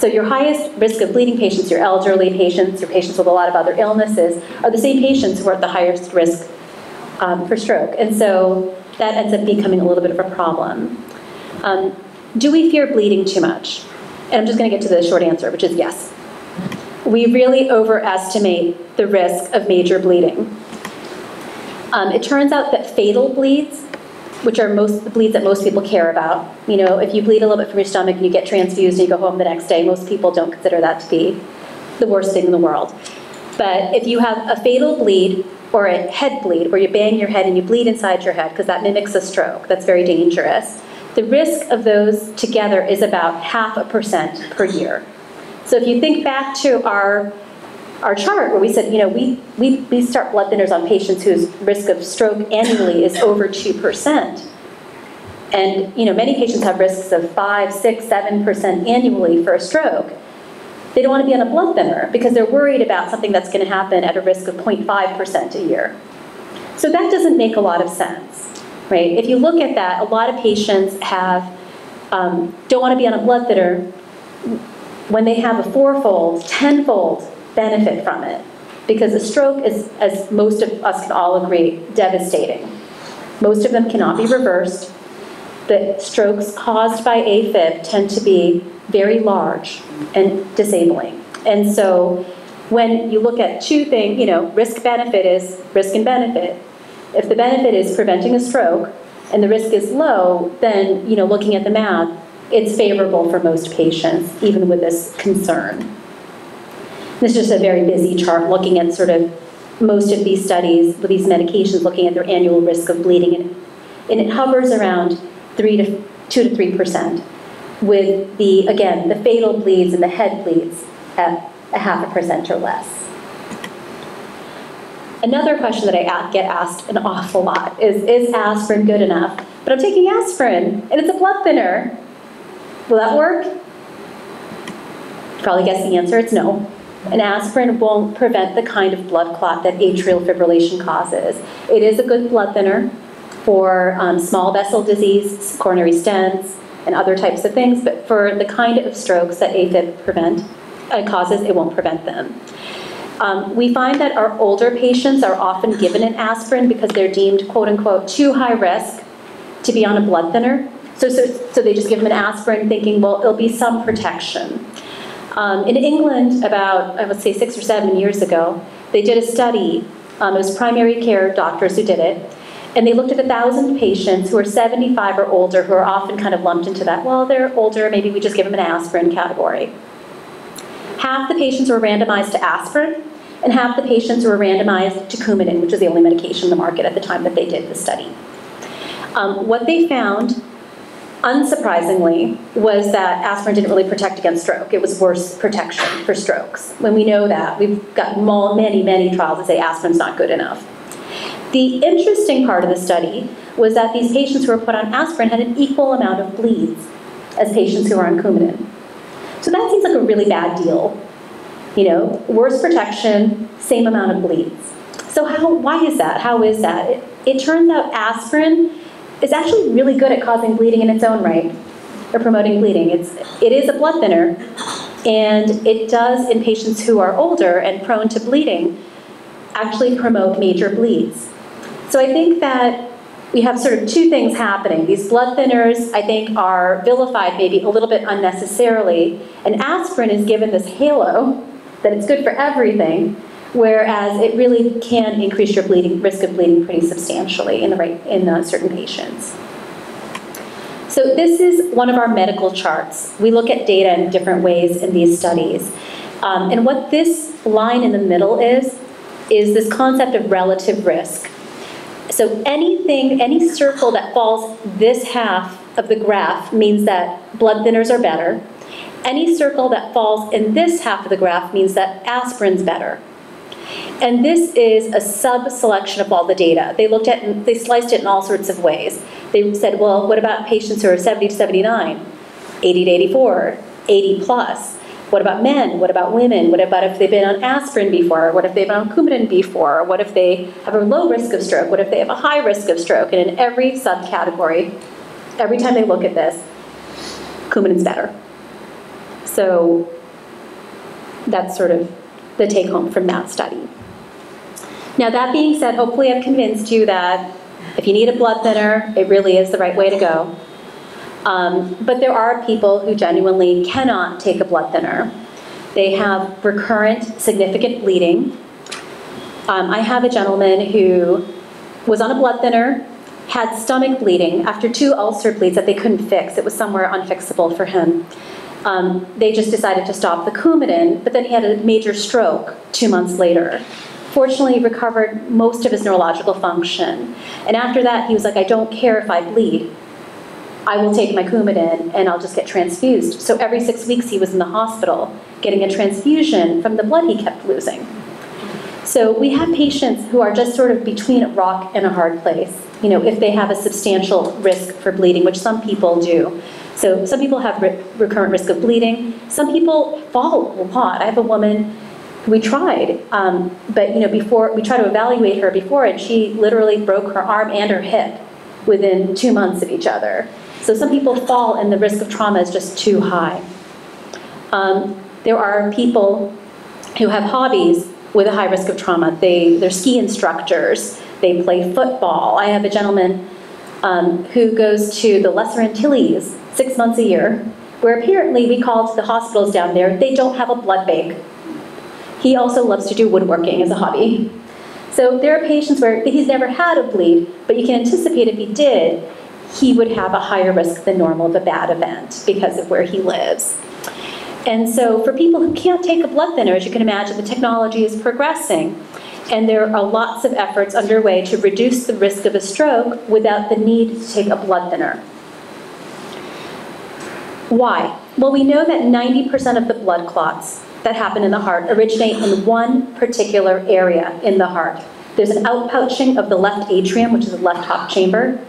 So your highest risk of bleeding patients, your elderly patients, your patients with a lot of other illnesses, are the same patients who are at the highest risk um, for stroke. And so that ends up becoming a little bit of a problem. Um, do we fear bleeding too much? And I'm just going to get to the short answer, which is yes. We really overestimate the risk of major bleeding. Um, it turns out that fatal bleeds, which are most the bleeds that most people care about. You know, if you bleed a little bit from your stomach and you get transfused and you go home the next day, most people don't consider that to be the worst thing in the world. But if you have a fatal bleed or a head bleed, where you bang your head and you bleed inside your head, because that mimics a stroke, that's very dangerous, the risk of those together is about half a percent per year. So if you think back to our Our chart where we said, you know, we, we, we start blood thinners on patients whose risk of stroke annually is over two percent. And, you know, many patients have risks of five, six, seven percent annually for a stroke. They don't want to be on a blood thinner because they're worried about something that's going to happen at a risk of zero point five percent a year. So that doesn't make a lot of sense, right? If you look at that, a lot of patients have, um, don't want to be on a blood thinner when they have a fourfold, tenfold benefit from it, because a stroke is, as most of us can all agree, devastating. Most of them cannot be reversed. The strokes caused by AFib tend to be very large and disabling. And so when you look at two things, you know, risk-benefit is risk and benefit. If the benefit is preventing a stroke and the risk is low, then, you know, looking at the math, it's favorable for most patients, even with this concern. This is just a very busy chart looking at sort of most of these studies with these medications, looking at their annual risk of bleeding, and, and it hovers around three to two to three percent, with the again the fatal bleeds and the head bleeds at a half a percent or less. Another question that I get asked an awful lot is, is aspirin good enough? But I'm taking aspirin and it's a blood thinner. Will that work? Probably guess the answer. It's no. An aspirin won't prevent the kind of blood clot that atrial fibrillation causes. It is a good blood thinner for um, small vessel disease, coronary stents, and other types of things, but for the kind of strokes that AFib prevent, uh, causes, it won't prevent them. Um, we find that our older patients are often given an aspirin because they're deemed, quote unquote, too high risk to be on a blood thinner. So, so, so they just give them an aspirin thinking, well, it'll be some protection. Um, in England, about, I would say, six or seven years ago, they did a study. Um, it was primary care doctors who did it. And they looked at one thousand patients who are seventy-five or older, who are often kind of lumped into that, well, they're older, maybe we just give them an aspirin category. Half the patients were randomized to aspirin, and half the patients were randomized to Coumadin, which was the only medication in the market at the time that they did the study. Um, what they found, unsurprisingly, was that aspirin didn't really protect against stroke. It was worse protection for strokes. When we know that, we've got many, many trials that say aspirin's not good enough. The interesting part of the study was that these patients who were put on aspirin had an equal amount of bleeds as patients who were on Coumadin. So that seems like a really bad deal. You know, worse protection, same amount of bleeds. So how? Why is that? How is that? It, it turns out aspirin is actually really good at causing bleeding in its own right, or promoting bleeding. It's, it is a blood thinner, and it does, in patients who are older and prone to bleeding, actually promote major bleeds. So I think that we have sort of two things happening. These blood thinners, I think, are vilified maybe a little bit unnecessarily. And aspirin is given this halo that it's good for everything, whereas it really can increase your bleeding, risk of bleeding pretty substantially in the right in uh, certain patients. So this is one of our medical charts. We look at data in different ways in these studies. Um, and what this line in the middle is, is this concept of relative risk. So anything, any circle that falls this half of the graph means that blood thinners are better. Any circle that falls in this half of the graph means that aspirin's better. And this is a sub-selection of all the data. They looked at, they sliced it in all sorts of ways. They said, well, what about patients who are seventy to seventy-nine, eighty to eighty-four, eighty plus? What about men? What about women? What about if they've been on aspirin before? What if they've been on Coumadin before? What if they have a low risk of stroke? What if they have a high risk of stroke? And in every subcategory, every time they look at this, Coumadin's better. So that's sort of the take home from that study. Now that being said, hopefully I've convinced you that if you need a blood thinner, it really is the right way to go. Um, but there are people who genuinely cannot take a blood thinner. They have recurrent significant bleeding. Um, I have a gentleman who was on a blood thinner, had stomach bleeding after two ulcer bleeds that they couldn't fix. It was somewhere unfixable for him. Um, they just decided to stop the Coumadin, but then he had a major stroke two months later. Fortunately, he recovered most of his neurological function. And after that, he was like, I don't care if I bleed. I will take my Coumadin, and I'll just get transfused. So every six weeks, he was in the hospital getting a transfusion from the blood he kept losing. So we have patients who are just sort of between a rock and a hard place, you know, if they have a substantial risk for bleeding, which some people do. So some people have re recurrent risk of bleeding. Some people fall a lot. I have a woman who we tried, um, but you know, before we tried to evaluate her before, and she literally broke her arm and her hip within two months of each other. So some people fall, and the risk of trauma is just too high. Um, there are people who have hobbies with a high risk of trauma. They, they're ski instructors. They play football. I have a gentleman um, who goes to the Lesser Antilles six months a year, where apparently we called the hospitals down there. They don't have a blood bank. He also loves to do woodworking as a hobby. So there are patients where he's never had a bleed, but you can anticipate if he did, he would have a higher risk than normal of a bad event because of where he lives. And so for people who can't take a blood thinner, as you can imagine, the technology is progressing. And there are lots of efforts underway to reduce the risk of a stroke without the need to take a blood thinner. Why? Well, we know that ninety percent of the blood clots that happen in the heart originate in one particular area in the heart. There's an outpouching of the left atrium, which is the left top chamber,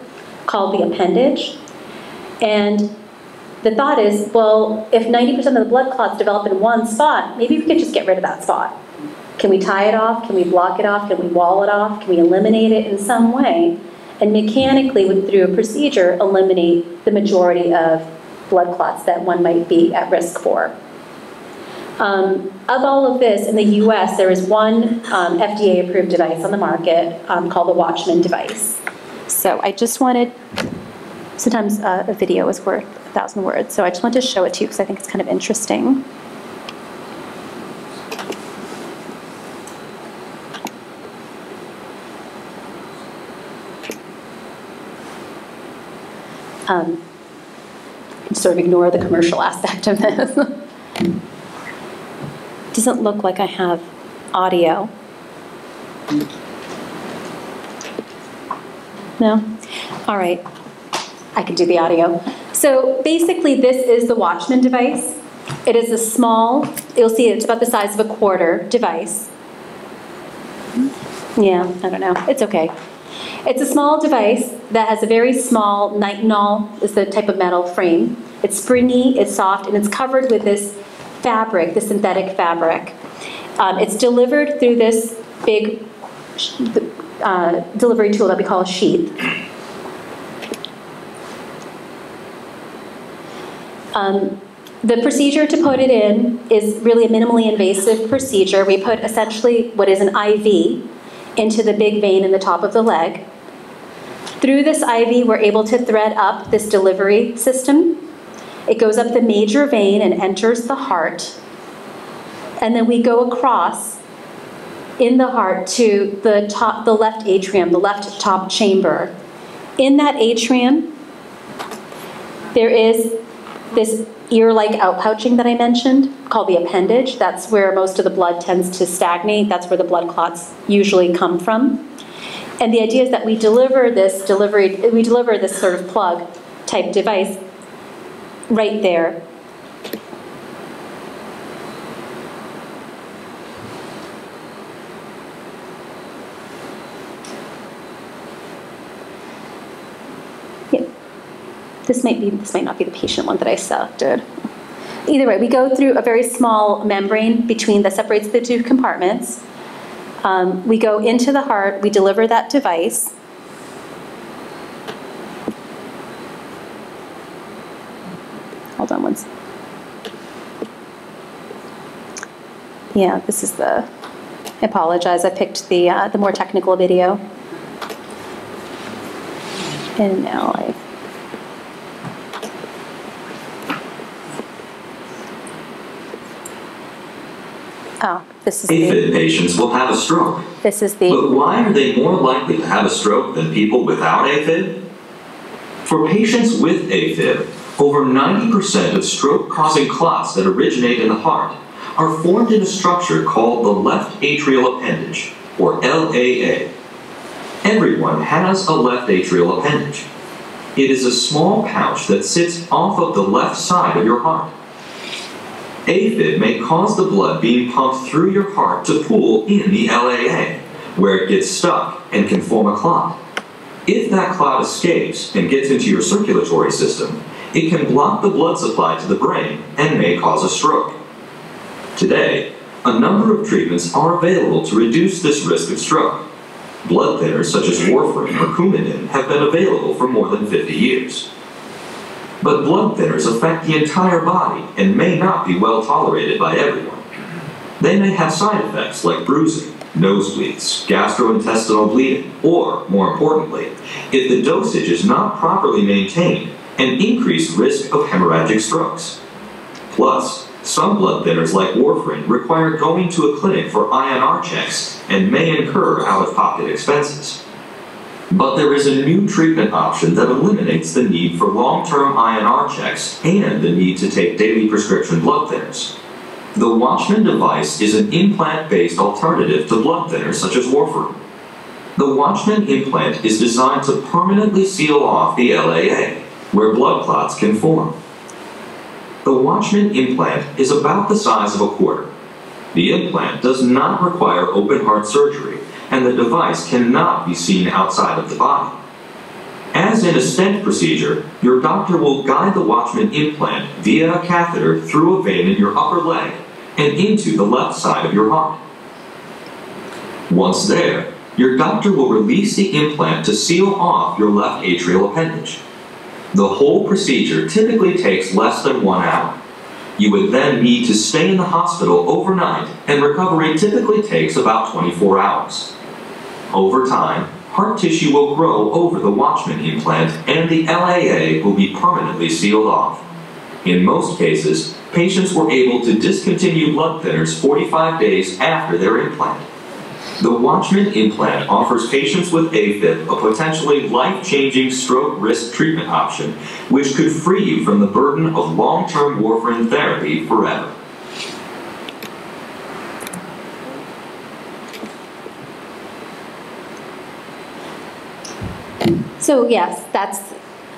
called the appendage. And the thought is, well, if ninety percent of the blood clots develop in one spot, maybe we could just get rid of that spot. Can we tie it off? Can we block it off? Can we wall it off? Can we eliminate it in some way? And mechanically, through a procedure, eliminate the majority of blood clots that one might be at risk for. Um, of all of this, in the U S, there is one um, F D A-approved device on the market um, called the Watchman device. So I just wanted, sometimes uh, a video is worth a thousand words, so I just wanted to show it to you because I think it's kind of interesting. Um, sort of ignore the commercial aspect of this. Doesn't look like I have audio. No? All right. I can do the audio. So basically, this is the Watchman device. It is a small, you'll see it's about the size of a quarter device. Yeah, I don't know. It's okay. It's a small device that has a very small nitinol, is the type of metal frame. It's springy, it's soft, and it's covered with this fabric, the synthetic fabric. Um, it's delivered through this big uh, delivery tool that we call a sheath. Um, the procedure to put it in is really a minimally invasive procedure. We put essentially what is an I V into the big vein in the top of the leg. Through this I V, we're able to thread up this delivery system. It goes up the major vein and enters the heart. And then we go across in the heart to the top, the left atrium, the left top chamber. In that atrium, there is this ear-like outpouching that I mentioned called the appendage. That's where most of the blood tends to stagnate. That's where the blood clots usually come from. And the idea is that we deliver this delivery, we deliver this sort of plug type device right there. This might be, this might not be the patient one that I selected. Either way, we go through a very small membrane between that separates the two compartments. Um, we go into the heart, we deliver that device. Hold on one second. Yeah, this is the, I apologize, I picked the, uh, the more technical video. And now I Oh, this is AFib the, patients will have a stroke. This is the. But why are they more likely to have a stroke than people without AFib? For patients with AFib, over ninety percent of stroke-causing clots that originate in the heart are formed in a structure called the left atrial appendage, or L A A. Everyone has a left atrial appendage. It is a small pouch that sits off of the left side of your heart. AFib may cause the blood being pumped through your heart to pool in the L A A, where it gets stuck and can form a clot. If that clot escapes and gets into your circulatory system, it can block the blood supply to the brain and may cause a stroke. Today, a number of treatments are available to reduce this risk of stroke. Blood thinners such as warfarin or Coumadin have been available for more than fifty years. But blood thinners affect the entire body and may not be well tolerated by everyone. They may have side effects like bruising, nosebleeds, gastrointestinal bleeding, or, more importantly, if the dosage is not properly maintained, an increased risk of hemorrhagic strokes. Plus, some blood thinners like warfarin require going to a clinic for I N R checks and may incur out-of-pocket expenses. But there is a new treatment option that eliminates the need for long-term I N R checks and the need to take daily prescription blood thinners. The Watchman device is an implant-based alternative to blood thinners such as warfarin. The Watchman implant is designed to permanently seal off the L A A, where blood clots can form. The Watchman implant is about the size of a quarter. The implant does not require open-heart surgery, and the device cannot be seen outside of the body. As in a stent procedure, your doctor will guide the Watchman implant via a catheter through a vein in your upper leg and into the left side of your heart. Once there, your doctor will release the implant to seal off your left atrial appendage. The whole procedure typically takes less than one hour. You would then need to stay in the hospital overnight, and recovery typically takes about twenty-four hours. Over time, heart tissue will grow over the Watchman implant and the L A A will be permanently sealed off. In most cases, patients were able to discontinue blood thinners forty-five days after their implant. The Watchman implant offers patients with AFib a potentially life-changing stroke risk treatment option, which could free you from the burden of long-term warfarin therapy forever. So yes, that's,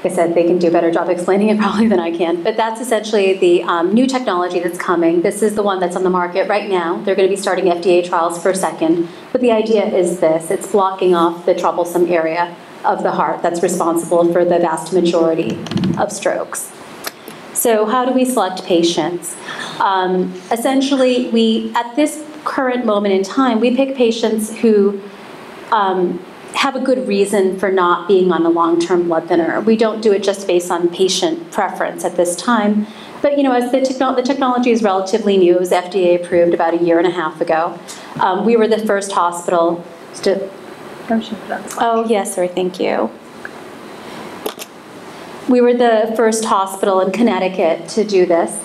like I said, they can do a better job explaining it probably than I can, but that's essentially the um, new technology that's coming. This is the one that's on the market right now. They're going to be starting F D A trials for a second, but the idea is this. It's blocking off the troublesome area of the heart that's responsible for the vast majority of strokes. So how do we select patients? Um, essentially, we, at this current moment in time, we pick patients who um, have a good reason for not being on a long-term blood thinner. We don't do it just based on patient preference at this time. But you know, as the, techno the technology is relatively new, it was F D A approved about a year and a half ago. Um, we were the first hospital Still. Oh, yes, sir, thank you. We were the first hospital in Connecticut to do this.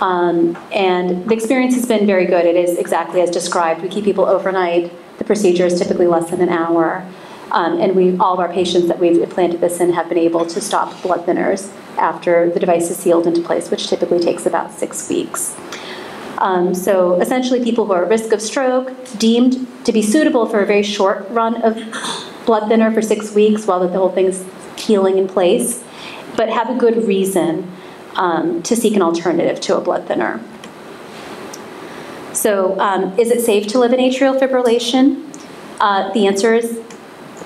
Um, and the experience has been very good. It is exactly as described. We keep people overnight. The procedure is typically less than an hour. Um, and we, all of our patients that we've implanted this in have been able to stop blood thinners after the device is sealed into place, which typically takes about six weeks. Um, so essentially people who are at risk of stroke, deemed to be suitable for a very short run of blood thinner for six weeks while the whole thing's healing in place, but have a good reason um, to seek an alternative to a blood thinner. So um, is it safe to live in atrial fibrillation? Uh, the answer is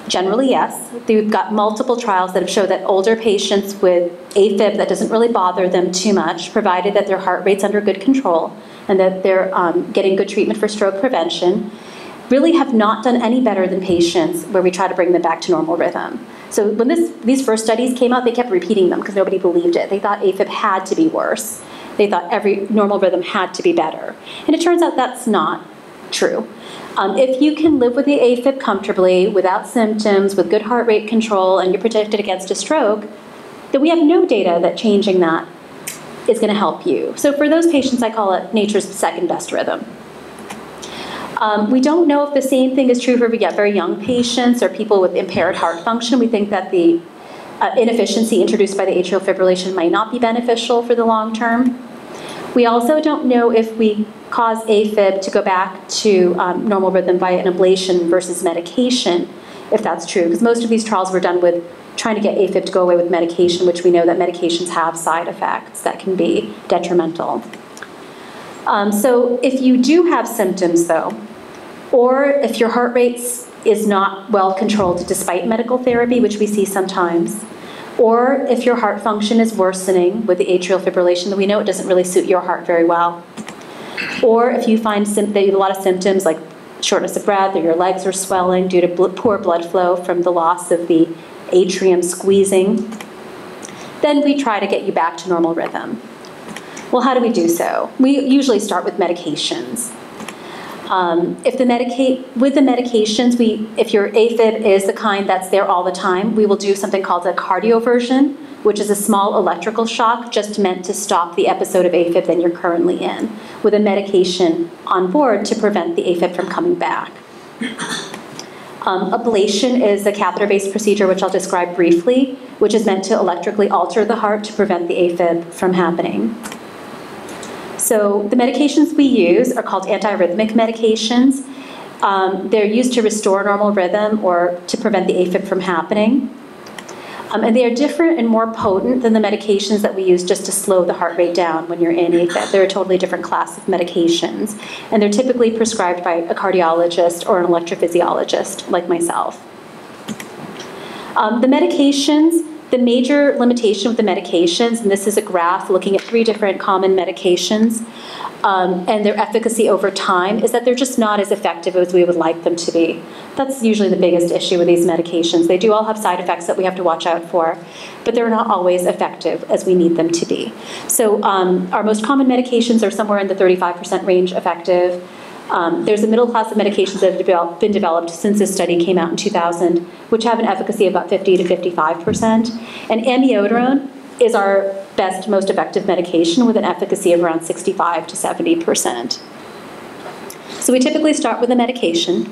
generally yes. We've got multiple trials that have shown that older patients with AFib, that doesn't really bother them too much, provided that their heart rate's under good control and that they're um, getting good treatment for stroke prevention, really have not done any better than patients where we try to bring them back to normal rhythm. So when this, these first studies came out, they kept repeating them because nobody believed it. They thought AFib had to be worse. They thought every normal rhythm had to be better. And it turns out that's not true. Um, if you can live with the AFib comfortably, without symptoms, with good heart rate control, and you're protected against a stroke, then we have no data that changing that is going to help you. So for those patients, I call it nature's second best rhythm. Um, we don't know if the same thing is true for very young patients or people with impaired heart function. We think that the uh, inefficiency introduced by the atrial fibrillation might not be beneficial for the long term. We also don't know if we cause AFib to go back to um, normal rhythm via an ablation versus medication, if that's true, because most of these trials were done with trying to get AFib to go away with medication, which we know that medications have side effects that can be detrimental. Um, so if you do have symptoms, though, or if your heart rate is not well controlled despite medical therapy, which we see sometimes, or if your heart function is worsening with the atrial fibrillation, then we know it doesn't really suit your heart very well. Or if you find that you have a lot of symptoms like shortness of breath or your legs are swelling due to bl- poor blood flow from the loss of the atrium squeezing, then we try to get you back to normal rhythm. Well, how do we do so? We usually start with medications. Um, if the medicate with the medications, we if your AFib is the kind that's there all the time, we will do something called a cardioversion, which is a small electrical shock just meant to stop the episode of AFib that you're currently in, with a medication on board to prevent the AFib from coming back. Um, ablation is a catheter-based procedure, which I'll describe briefly, which is meant to electrically alter the heart to prevent the AFib from happening. So the medications we use are called antiarrhythmic medications. Um, they're used to restore normal rhythm or to prevent the AFib from happening. Um, and they are different and more potent than the medications that we use just to slow the heart rate down when you're in AFib. They're a totally different class of medications. And they're typically prescribed by a cardiologist or an electrophysiologist like myself. Um, the medications, the major limitation with the medications, and this is a graph looking at three different common medications um, and their efficacy over time, is that they're just not as effective as we would like them to be. That's usually the biggest issue with these medications. They do all have side effects that we have to watch out for, but they're not always effective as we need them to be. So um, our most common medications are somewhere in the thirty-five percent range effective. Um, there's a middle class of medications that have develop, been developed since this study came out in two thousand, which have an efficacy of about fifty to fifty-five percent. And amiodarone is our best, most effective medication with an efficacy of around sixty-five to seventy percent. So we typically start with a medication.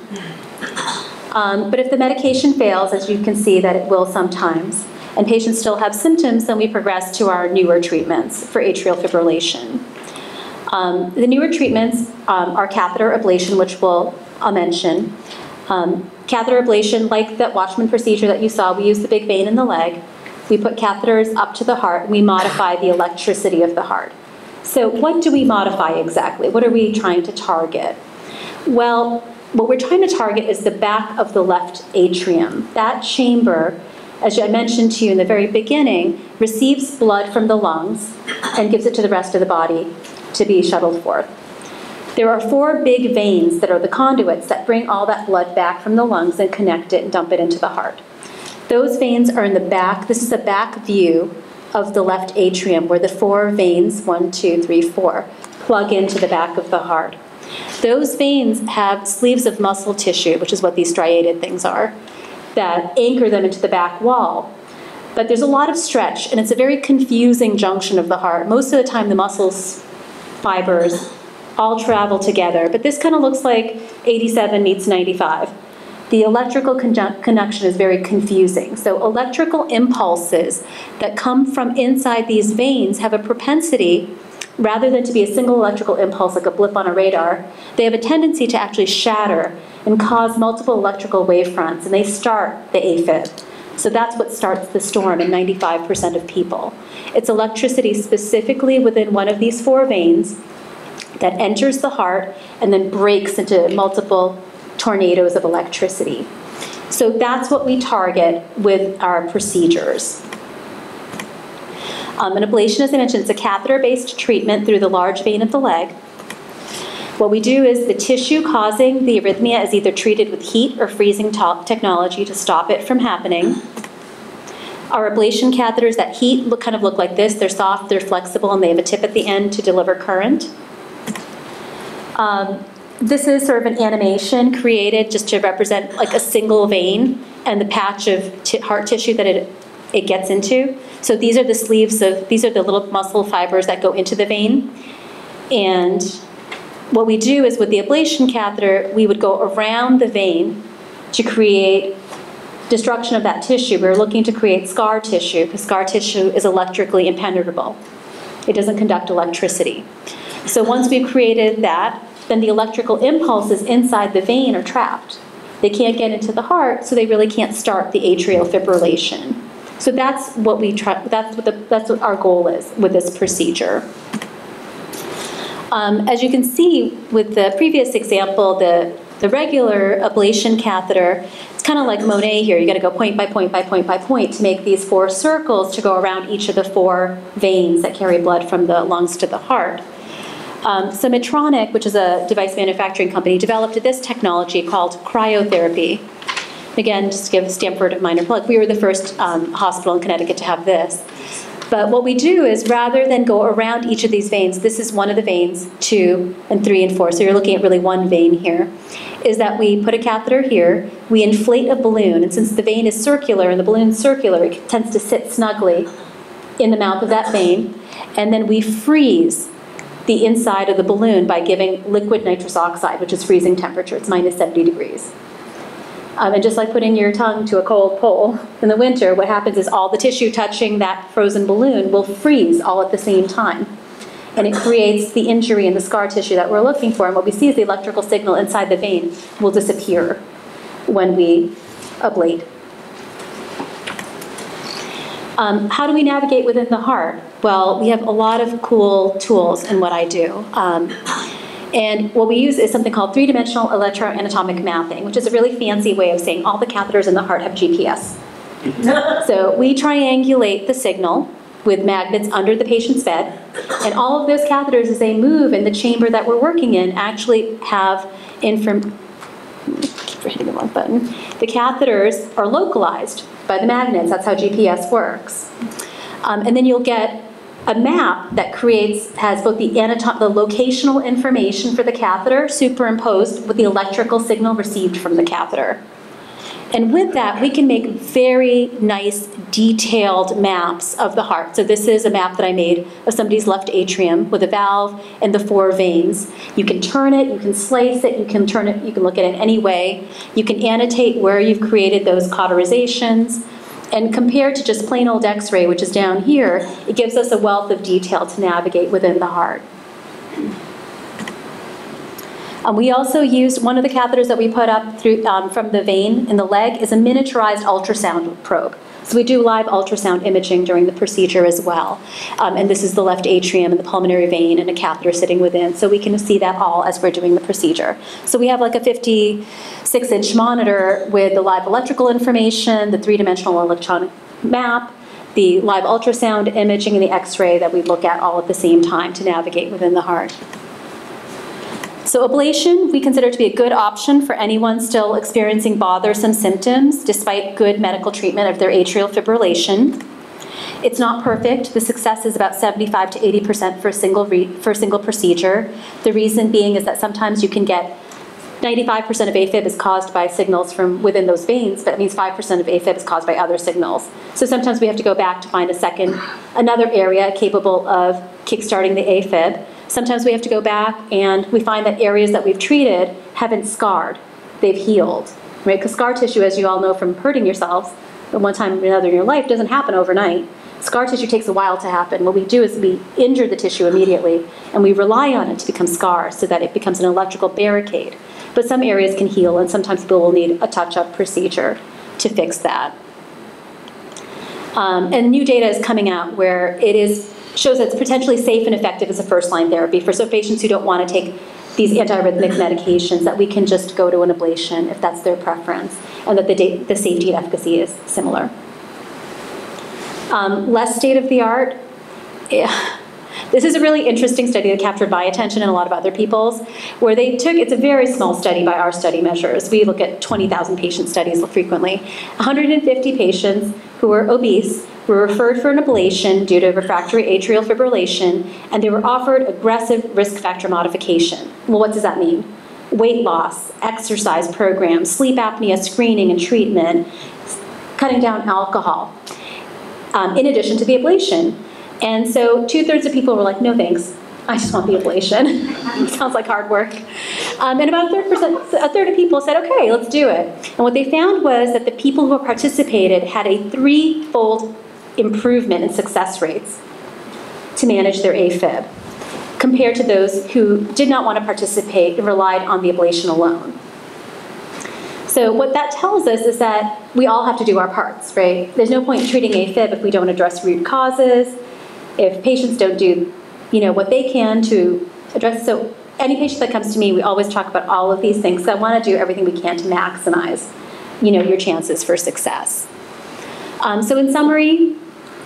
Um, but if the medication fails, as you can see that it will sometimes, and patients still have symptoms, then we progress to our newer treatments for atrial fibrillation. Um, the newer treatments um, are catheter ablation, which we'll, I'll mention. Um, catheter ablation, like that Watchman procedure that you saw, we use the big vein in the leg. We put catheters up to the heart, and we modify the electricity of the heart. So what do we modify exactly? What are we trying to target? Well, what we're trying to target is the back of the left atrium. That chamber, as I mentioned to you in the very beginning, receives blood from the lungs and gives it to the rest of the body to be shuttled forth. There are four big veins that are the conduits that bring all that blood back from the lungs and connect it and dump it into the heart. Those veins are in the back. This is a back view of the left atrium where the four veins, one, two, three, four, plug into the back of the heart. Those veins have sleeves of muscle tissue, which is what these striated things are, that anchor them into the back wall. But there's a lot of stretch, and it's a very confusing junction of the heart. Most of the time, the muscles, fibers, all travel together. But this kind of looks like eighty-seven meets ninety-five. The electrical connection is very confusing. So electrical impulses that come from inside these veins have a propensity, rather than to be a single electrical impulse like a blip on a radar, they have a tendency to actually shatter and cause multiple electrical wave fronts, and they start the AFib. So that's what starts the storm in ninety-five percent of people. It's electricity specifically within one of these four veins that enters the heart and then breaks into multiple tornadoes of electricity. So that's what we target with our procedures. Um, an ablation, as I mentioned, is a catheter-based treatment through the large vein of the leg. What we do is the tissue causing the arrhythmia is either treated with heat or freezing technology to stop it from happening. Our ablation catheters that heat look, kind of look like this. They're soft, they're flexible, and they have a tip at the end to deliver current. Um, This is sort of an animation created just to represent like a single vein and the patch of t heart tissue that it, it gets into. So these are the sleeves of, these are the little muscle fibers that go into the vein. And what we do is with the ablation catheter, we would go around the vein to create destruction of that tissue. We're looking to create scar tissue because scar tissue is electrically impenetrable. It doesn't conduct electricity. So once we've created that, then the electrical impulses inside the vein are trapped. They can't get into the heart, so they really can't start the atrial fibrillation. So that's what we try, that's what the, that's what our goal is with this procedure. Um, as you can see with the previous example, the, the regular ablation catheter, it's kind of like Monet here. You gotta go point by point by point by point to make these four circles to go around each of the four veins that carry blood from the lungs to the heart. Um, so Medtronic, which is a device manufacturing company, developed this technology called cryotherapy. Again, just to give Stamford a minor plug, we were the first um, hospital in Connecticut to have this. But what we do is rather than go around each of these veins, this is one of the veins, two, and three, and four, so you're looking at really one vein here, is that we put a catheter here, we inflate a balloon, and since the vein is circular and the balloon's circular, it tends to sit snugly in the mouth of that vein, and then we freeze the inside of the balloon by giving liquid nitrous oxide, which is freezing temperature. It's minus seventy degrees. Um, and just like putting your tongue to a cold pole in the winter, what happens is all the tissue touching that frozen balloon will freeze all at the same time. And it creates the injury and the scar tissue that we're looking for. And what we see is the electrical signal inside the vein will disappear when we ablate. Um, how do we navigate within the heart? Well, we have a lot of cool tools in what I do. Um, and what we use is something called three-dimensional electroanatomic mapping, which is a really fancy way of saying all the catheters in the heart have G P S. So we triangulate the signal with magnets under the patient's bed. And all of those catheters, as they move in the chamber that we're working in, actually have information. Keep hitting the wrong button. The catheters are localized by the magnets. That's how G P S works. Um, and then you'll get a map that creates, has both the, the locational information for the catheter superimposed with the electrical signal received from the catheter. And with that, we can make very nice, detailed maps of the heart. So this is a map that I made of somebody's left atrium with a valve and the four veins. You can turn it, you can slice it, you can turn it, you can look at it any way. You can annotate where you've created those cauterizations. And compared to just plain old X-ray, which is down here, it gives us a wealth of detail to navigate within the heart. Um, we also used, one of the catheters that we put up through, um, from the vein in the leg is a miniaturized ultrasound probe. So we do live ultrasound imaging during the procedure as well. Um, and this is the left atrium and the pulmonary vein and a catheter sitting within. So we can see that all as we're doing the procedure. So we have like a fifty-six inch monitor with the live electrical information, the three-dimensional electronic map, the live ultrasound imaging, and the X-ray that we look at all at the same time to navigate within the heart. So ablation, we consider to be a good option for anyone still experiencing bothersome symptoms despite good medical treatment of their atrial fibrillation. It's not perfect. The success is about seventy-five to eighty percent for a single re for a single procedure. The reason being is that sometimes you can get ninety-five percent of AFib is caused by signals from within those veins, but it means five percent of AFib is caused by other signals. So sometimes we have to go back to find a second, another area capable of kickstarting the AFib. Sometimes we have to go back and we find that areas that we've treated haven't scarred, they've healed, right? Because scar tissue, as you all know from hurting yourselves at one time or another in your life, doesn't happen overnight. Scar tissue takes a while to happen. What we do is we injure the tissue immediately and we rely on it to become scars so that it becomes an electrical barricade. But some areas can heal, and sometimes people will need a touch-up procedure to fix that. Um, and new data is coming out where it is shows that it's potentially safe and effective as a first-line therapy for so patients who don't want to take these antiarrhythmic medications, that we can just go to an ablation if that's their preference, and that the, da the safety and efficacy is similar. Um, less state-of-the-art. Yeah. This is a really interesting study that captured my attention and a lot of other people's, where they took, it's a very small study by our study measures. We look at twenty thousand patient studies frequently. one hundred fifty patients who were obese were referred for an ablation due to refractory atrial fibrillation, and they were offered aggressive risk factor modification. Well, what does that mean? Weight loss, exercise programs, sleep apnea screening and treatment, cutting down alcohol, um, in addition to the ablation. And so two-thirds of people were like, no thanks, I just want the ablation. Sounds like hard work. Um, and about a third, percent, a third of people said, okay, let's do it. And what they found was that the people who participated had a three-fold improvement in success rates to manage their AFib, compared to those who did not want to participate and relied on the ablation alone. So what that tells us is that we all have to do our parts, right? There's no point in treating AFib if we don't address root causes, if patients don't do, you know, what they can to address. So any patient that comes to me, we always talk about all of these things. So I want to do everything we can to maximize, you know, your chances for success. Um, so in summary,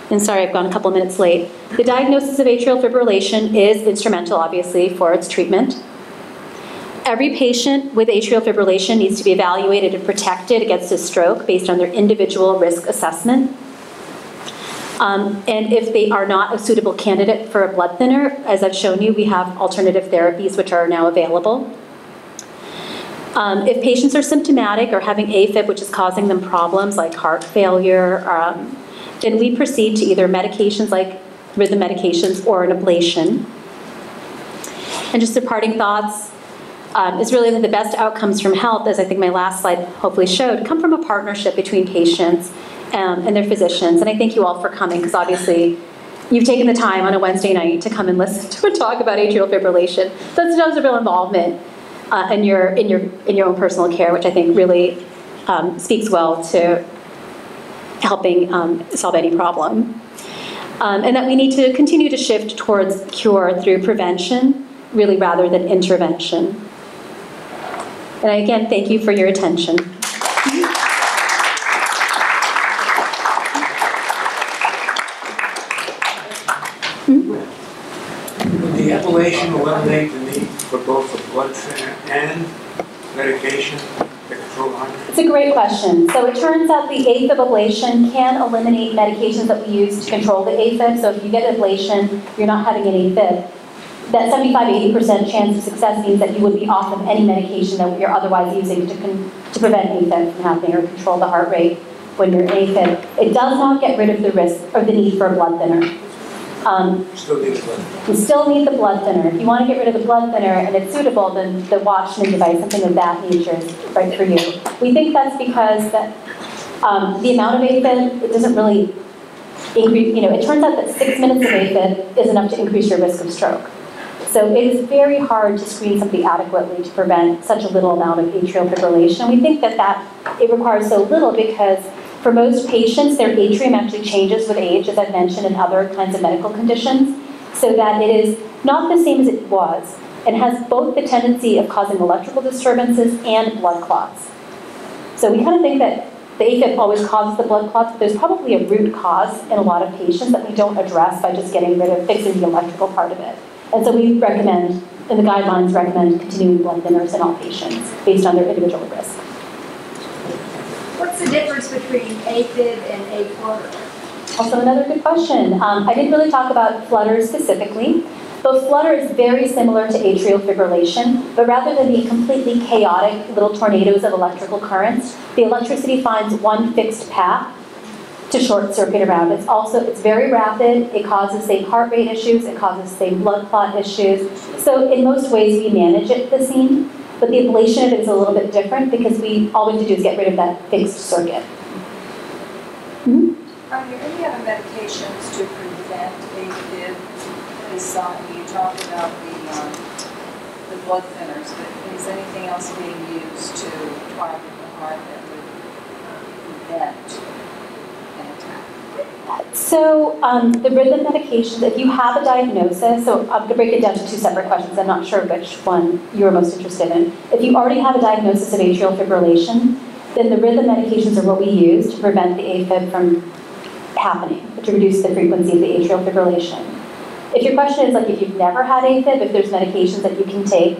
and sorry I've gone a couple minutes late, the diagnosis of atrial fibrillation is instrumental, obviously, for its treatment. Every patient with atrial fibrillation needs to be evaluated and protected against a stroke based on their individual risk assessment. Um, and if they are not a suitable candidate for a blood thinner, as I've shown you, we have alternative therapies which are now available. Um, if patients are symptomatic or having AFib, which is causing them problems like heart failure, um, then we proceed to either medications like rhythm medications or an ablation. And just the parting thoughts um, is really that the best outcomes from health, as I think my last slide hopefully showed, come from a partnership between patients Um, and their physicians. And I thank you all for coming, because obviously you've taken the time on a Wednesday night to come and listen to a talk about atrial fibrillation. That's a real involvement uh, in your in your in your own personal care, which I think really um, speaks well to helping um, solve any problem. Um, and that we need to continue to shift towards cure through prevention, really, rather than intervention. And I, again, thank you for your attention. The ablation will eliminate the need for both a blood thinner and medication to control heart? It's a great question. So it turns out the AFib ablation can eliminate medications that we use to control the AFib. So if you get ablation, you're not having an AFib. That seventy-five to eighty percent chance of success means that you would be off of any medication that you're otherwise using to, con to prevent AFib from happening or control the heart rate when you're AFib. It does not get rid of the risk or the need for a blood thinner. Um, still need you still need the blood thinner. If you want to get rid of the blood thinner and it's suitable, then the Watchman device, something of that nature, is right for you. We think that's because that, um, the amount of AFib, it doesn't really increase. You know, it turns out that six minutes of AFib is enough to increase your risk of stroke. So it is very hard to screen somebody adequately to prevent such a little amount of atrial fibrillation. We think that, that it requires so little because for most patients, their atrium actually changes with age, as I've mentioned, and other kinds of medical conditions, so that it is not the same as it was, and has both the tendency of causing electrical disturbances and blood clots. So we kind of think that the AFib always causes the blood clots, but there's probably a root cause in a lot of patients that we don't address by just getting rid of fixing the electrical part of it. And so we recommend, and the guidelines recommend, continuing blood thinners in all patients based on their individual risk. What's the difference between AFib and AFib? Also another good question. Um, I didn't really talk about flutter specifically, but flutter is very similar to atrial fibrillation, but rather than being completely chaotic little tornadoes of electrical currents, the electricity finds one fixed path to short circuit around. It's also, it's very rapid, it causes same heart rate issues, it causes same blood clot issues. So in most ways we manage it, the scene, but the ablation of it is a little bit different because we, all we have to do is get rid of that fixed circuit. Mm-hmm. Are there any other medications to prevent AFib? You talked about the, um, the blood thinners, but is anything else being used to target the heart that would prevent an attack? So um, the rhythm medications, if you have a diagnosis, so I'm going to break it down to two separate questions. I'm not sure which one you're most interested in. If you already have a diagnosis of atrial fibrillation, then the rhythm medications are what we use to prevent the AFib from happening, to reduce the frequency of the atrial fibrillation. If your question is like if you've never had AFib, if there's medications that you can take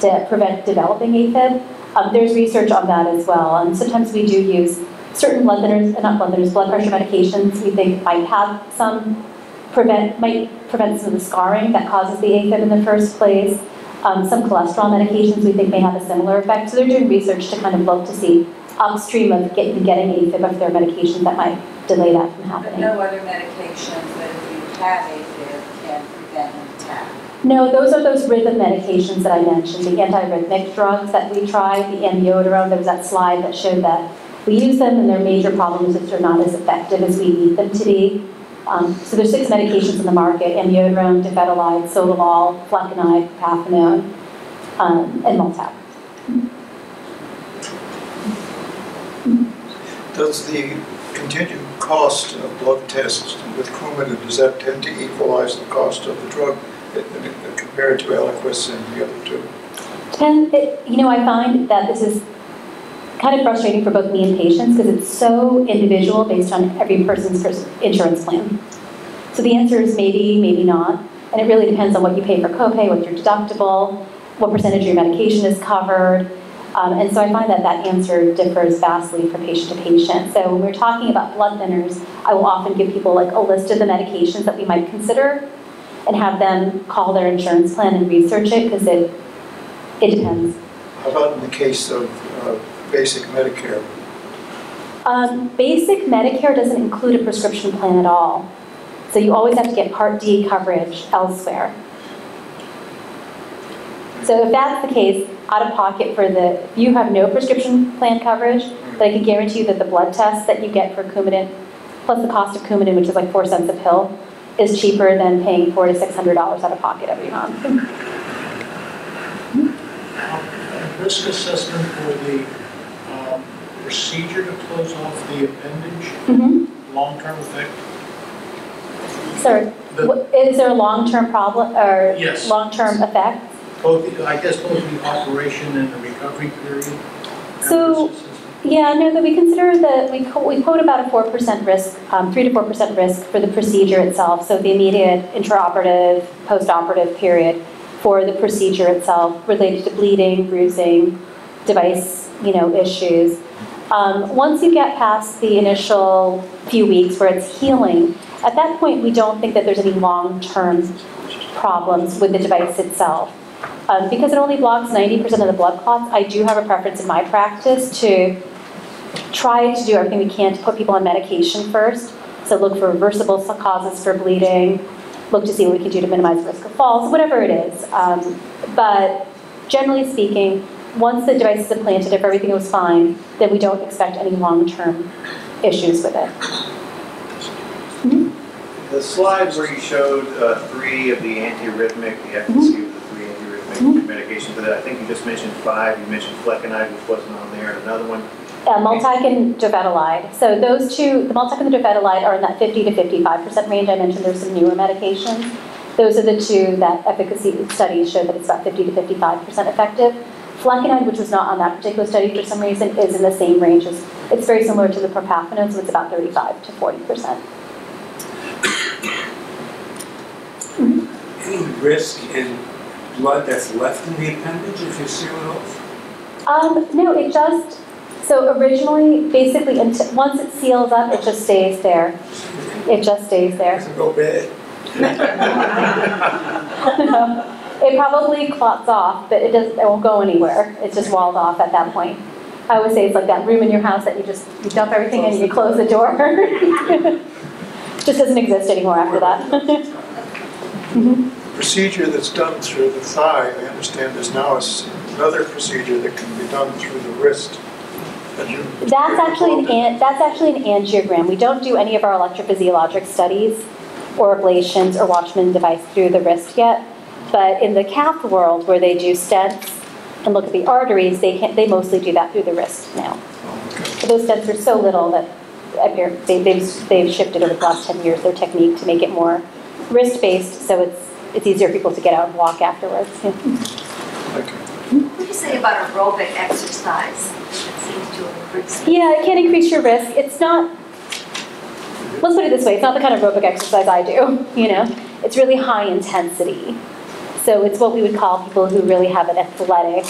to prevent developing AFib, um, there's research on that as well. And sometimes we do use certain blood thinners, not blood thinners, blood pressure medications we think might have some, prevent, might prevent some of the scarring that causes the AFib in the first place. Um, some cholesterol medications we think may have a similar effect. So they're doing research to kind of look to see upstream of getting, getting AFib if there are medications that might delay that from happening. But no other medications that if you have AFib can prevent an attack? No, those are those rhythm medications that I mentioned, the antiarrhythmic drugs that we tried, the amiodarone, there was that slide that showed that we use them and their major problems is they're not as effective as we need them to be. Um, so there's six medications in the market, amiodarone, difetilide, sotalol, flecainide, papinone, um, and Multap. Does the continued cost of blood tests with Coumadin, does that tend to equalize the cost of the drug compared to Eliquis and the other two? And it, you know, I find that this is kind of frustrating for both me and patients because it's so individual based on every person's insurance plan. So the answer is maybe, maybe not. And it really depends on what you pay for copay, what your deductible, what percentage of your medication is covered. Um, and so I find that that answer differs vastly from patient to patient. So when we're talking about blood thinners, I will often give people like a list of the medications that we might consider and have them call their insurance plan and research it because it, it depends. How about in the case of uh, basic Medicare? Um, basic Medicare doesn't include a prescription plan at all. So you always have to get Part D coverage elsewhere. So if that's the case, out of pocket for the, if you have no prescription plan coverage, but I can guarantee you that the blood tests that you get for Coumadin, plus the cost of Coumadin, which is like four cents a pill, is cheaper than paying four to six hundred dollars out of pocket every month. A risk assessment for the um, procedure to close off the appendage, mm-hmm. long-term effect. Sorry, the, is there a long-term problem or yes. long-term effect? Both, I guess both the operation and the recovery period? So, yeah, no, that we consider that we, co we quote about a four percent risk, um, three to four percent risk for the procedure itself, so the immediate intraoperative, postoperative period for the procedure itself related to bleeding, bruising, device, you know, issues. Um, once you get past the initial few weeks where it's healing, at that point we don't think that there's any long-term problems with the device itself. Um, because it only blocks ninety percent of the blood clots, I do have a preference in my practice to try to do everything we can to put people on medication first. So look for reversible causes for bleeding, look to see what we can do to minimize risk of falls, whatever it is. Um, but generally speaking, once the device is implanted, if everything was fine, then we don't expect any long-term issues with it. Mm-hmm. The slide where you showed uh, three of the antiarrhythmic, the efficacy mm-hmm. of the Mm-hmm. medication for that. I think you just mentioned five. You mentioned flecainide, which wasn't on there. Another one? Yeah, Multec and difetilide. So those two, the Multec and the difetilide are in that fifty to fifty-five percent range. I mentioned there's some newer medications. Those are the two that efficacy studies show that it's about fifty to fifty-five percent effective. Flecainide, which was not on that particular study for some reason, is in the same range. It's, it's very similar to the propafenone, so it's about thirty-five to forty percent. Mm-hmm. Any risk in blood that's left in the appendage if you seal it off? Um, no, it just, so originally, basically, once it seals up, it just stays there. It just stays there. It doesn't go bad. No. It probably clots off, but it doesn't. It won't go anywhere. It's just walled off at that point. I always say it's like that room in your house that you just you dump everything in and you close the door. It just doesn't exist anymore after that. Mm-hmm. Procedure that's done through the thigh, I understand, is now another procedure that can be done through the wrist. That's actually, an an, that's actually an angiogram. We don't do any of our electrophysiologic studies or ablations or Watchman device through the wrist yet. But in the cath world, where they do stents and look at the arteries, they can, they mostly do that through the wrist now. But those stents are so little that they, they've, they've shifted over the last ten years their technique to make it more wrist-based, so it's, it's easier for people to get out and walk afterwards. Yeah. Okay. What do you say about aerobic exercise? Yeah, it can increase your risk. It's not, let's put it this way, it's not the kind of aerobic exercise I do, you know? It's really high intensity. So it's what we would call people who really have an athletic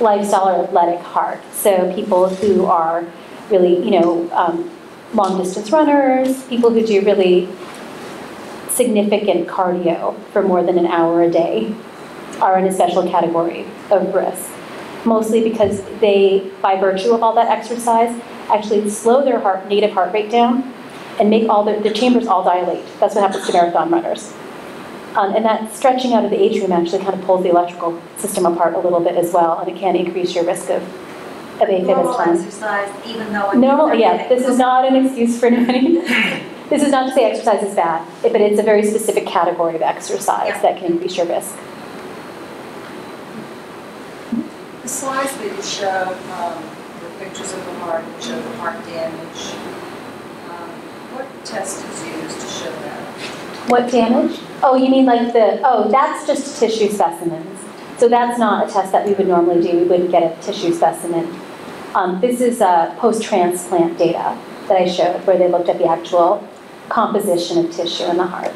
lifestyle or athletic heart. So people who are really, you know, um, long distance runners, people who do really significant cardio for more than an hour a day are in a special category of risk. Mostly because they, by virtue of all that exercise, actually slow their heart, native heart rate down and make all their, their chambers all dilate. That's what happens to marathon runners. Um, and that stretching out of the atrium actually kind of pulls the electrical system apart a little bit as well, and it can increase your risk of, of AFib as time. Exercise, even though it no, yeah, this is not an excuse for anybody. This is not to say exercise is bad, but it's a very specific category of exercise yeah. that can increase your risk. The slides that you showed, um, the pictures of the heart, that show the heart damage. Um, what test is used to show that? What damage? Oh, you mean like the, oh, that's just tissue specimens. So that's not a test that we would normally do. We wouldn't get a tissue specimen. Um, this is uh, post-transplant data that I showed where they looked at the actual composition of tissue in the heart.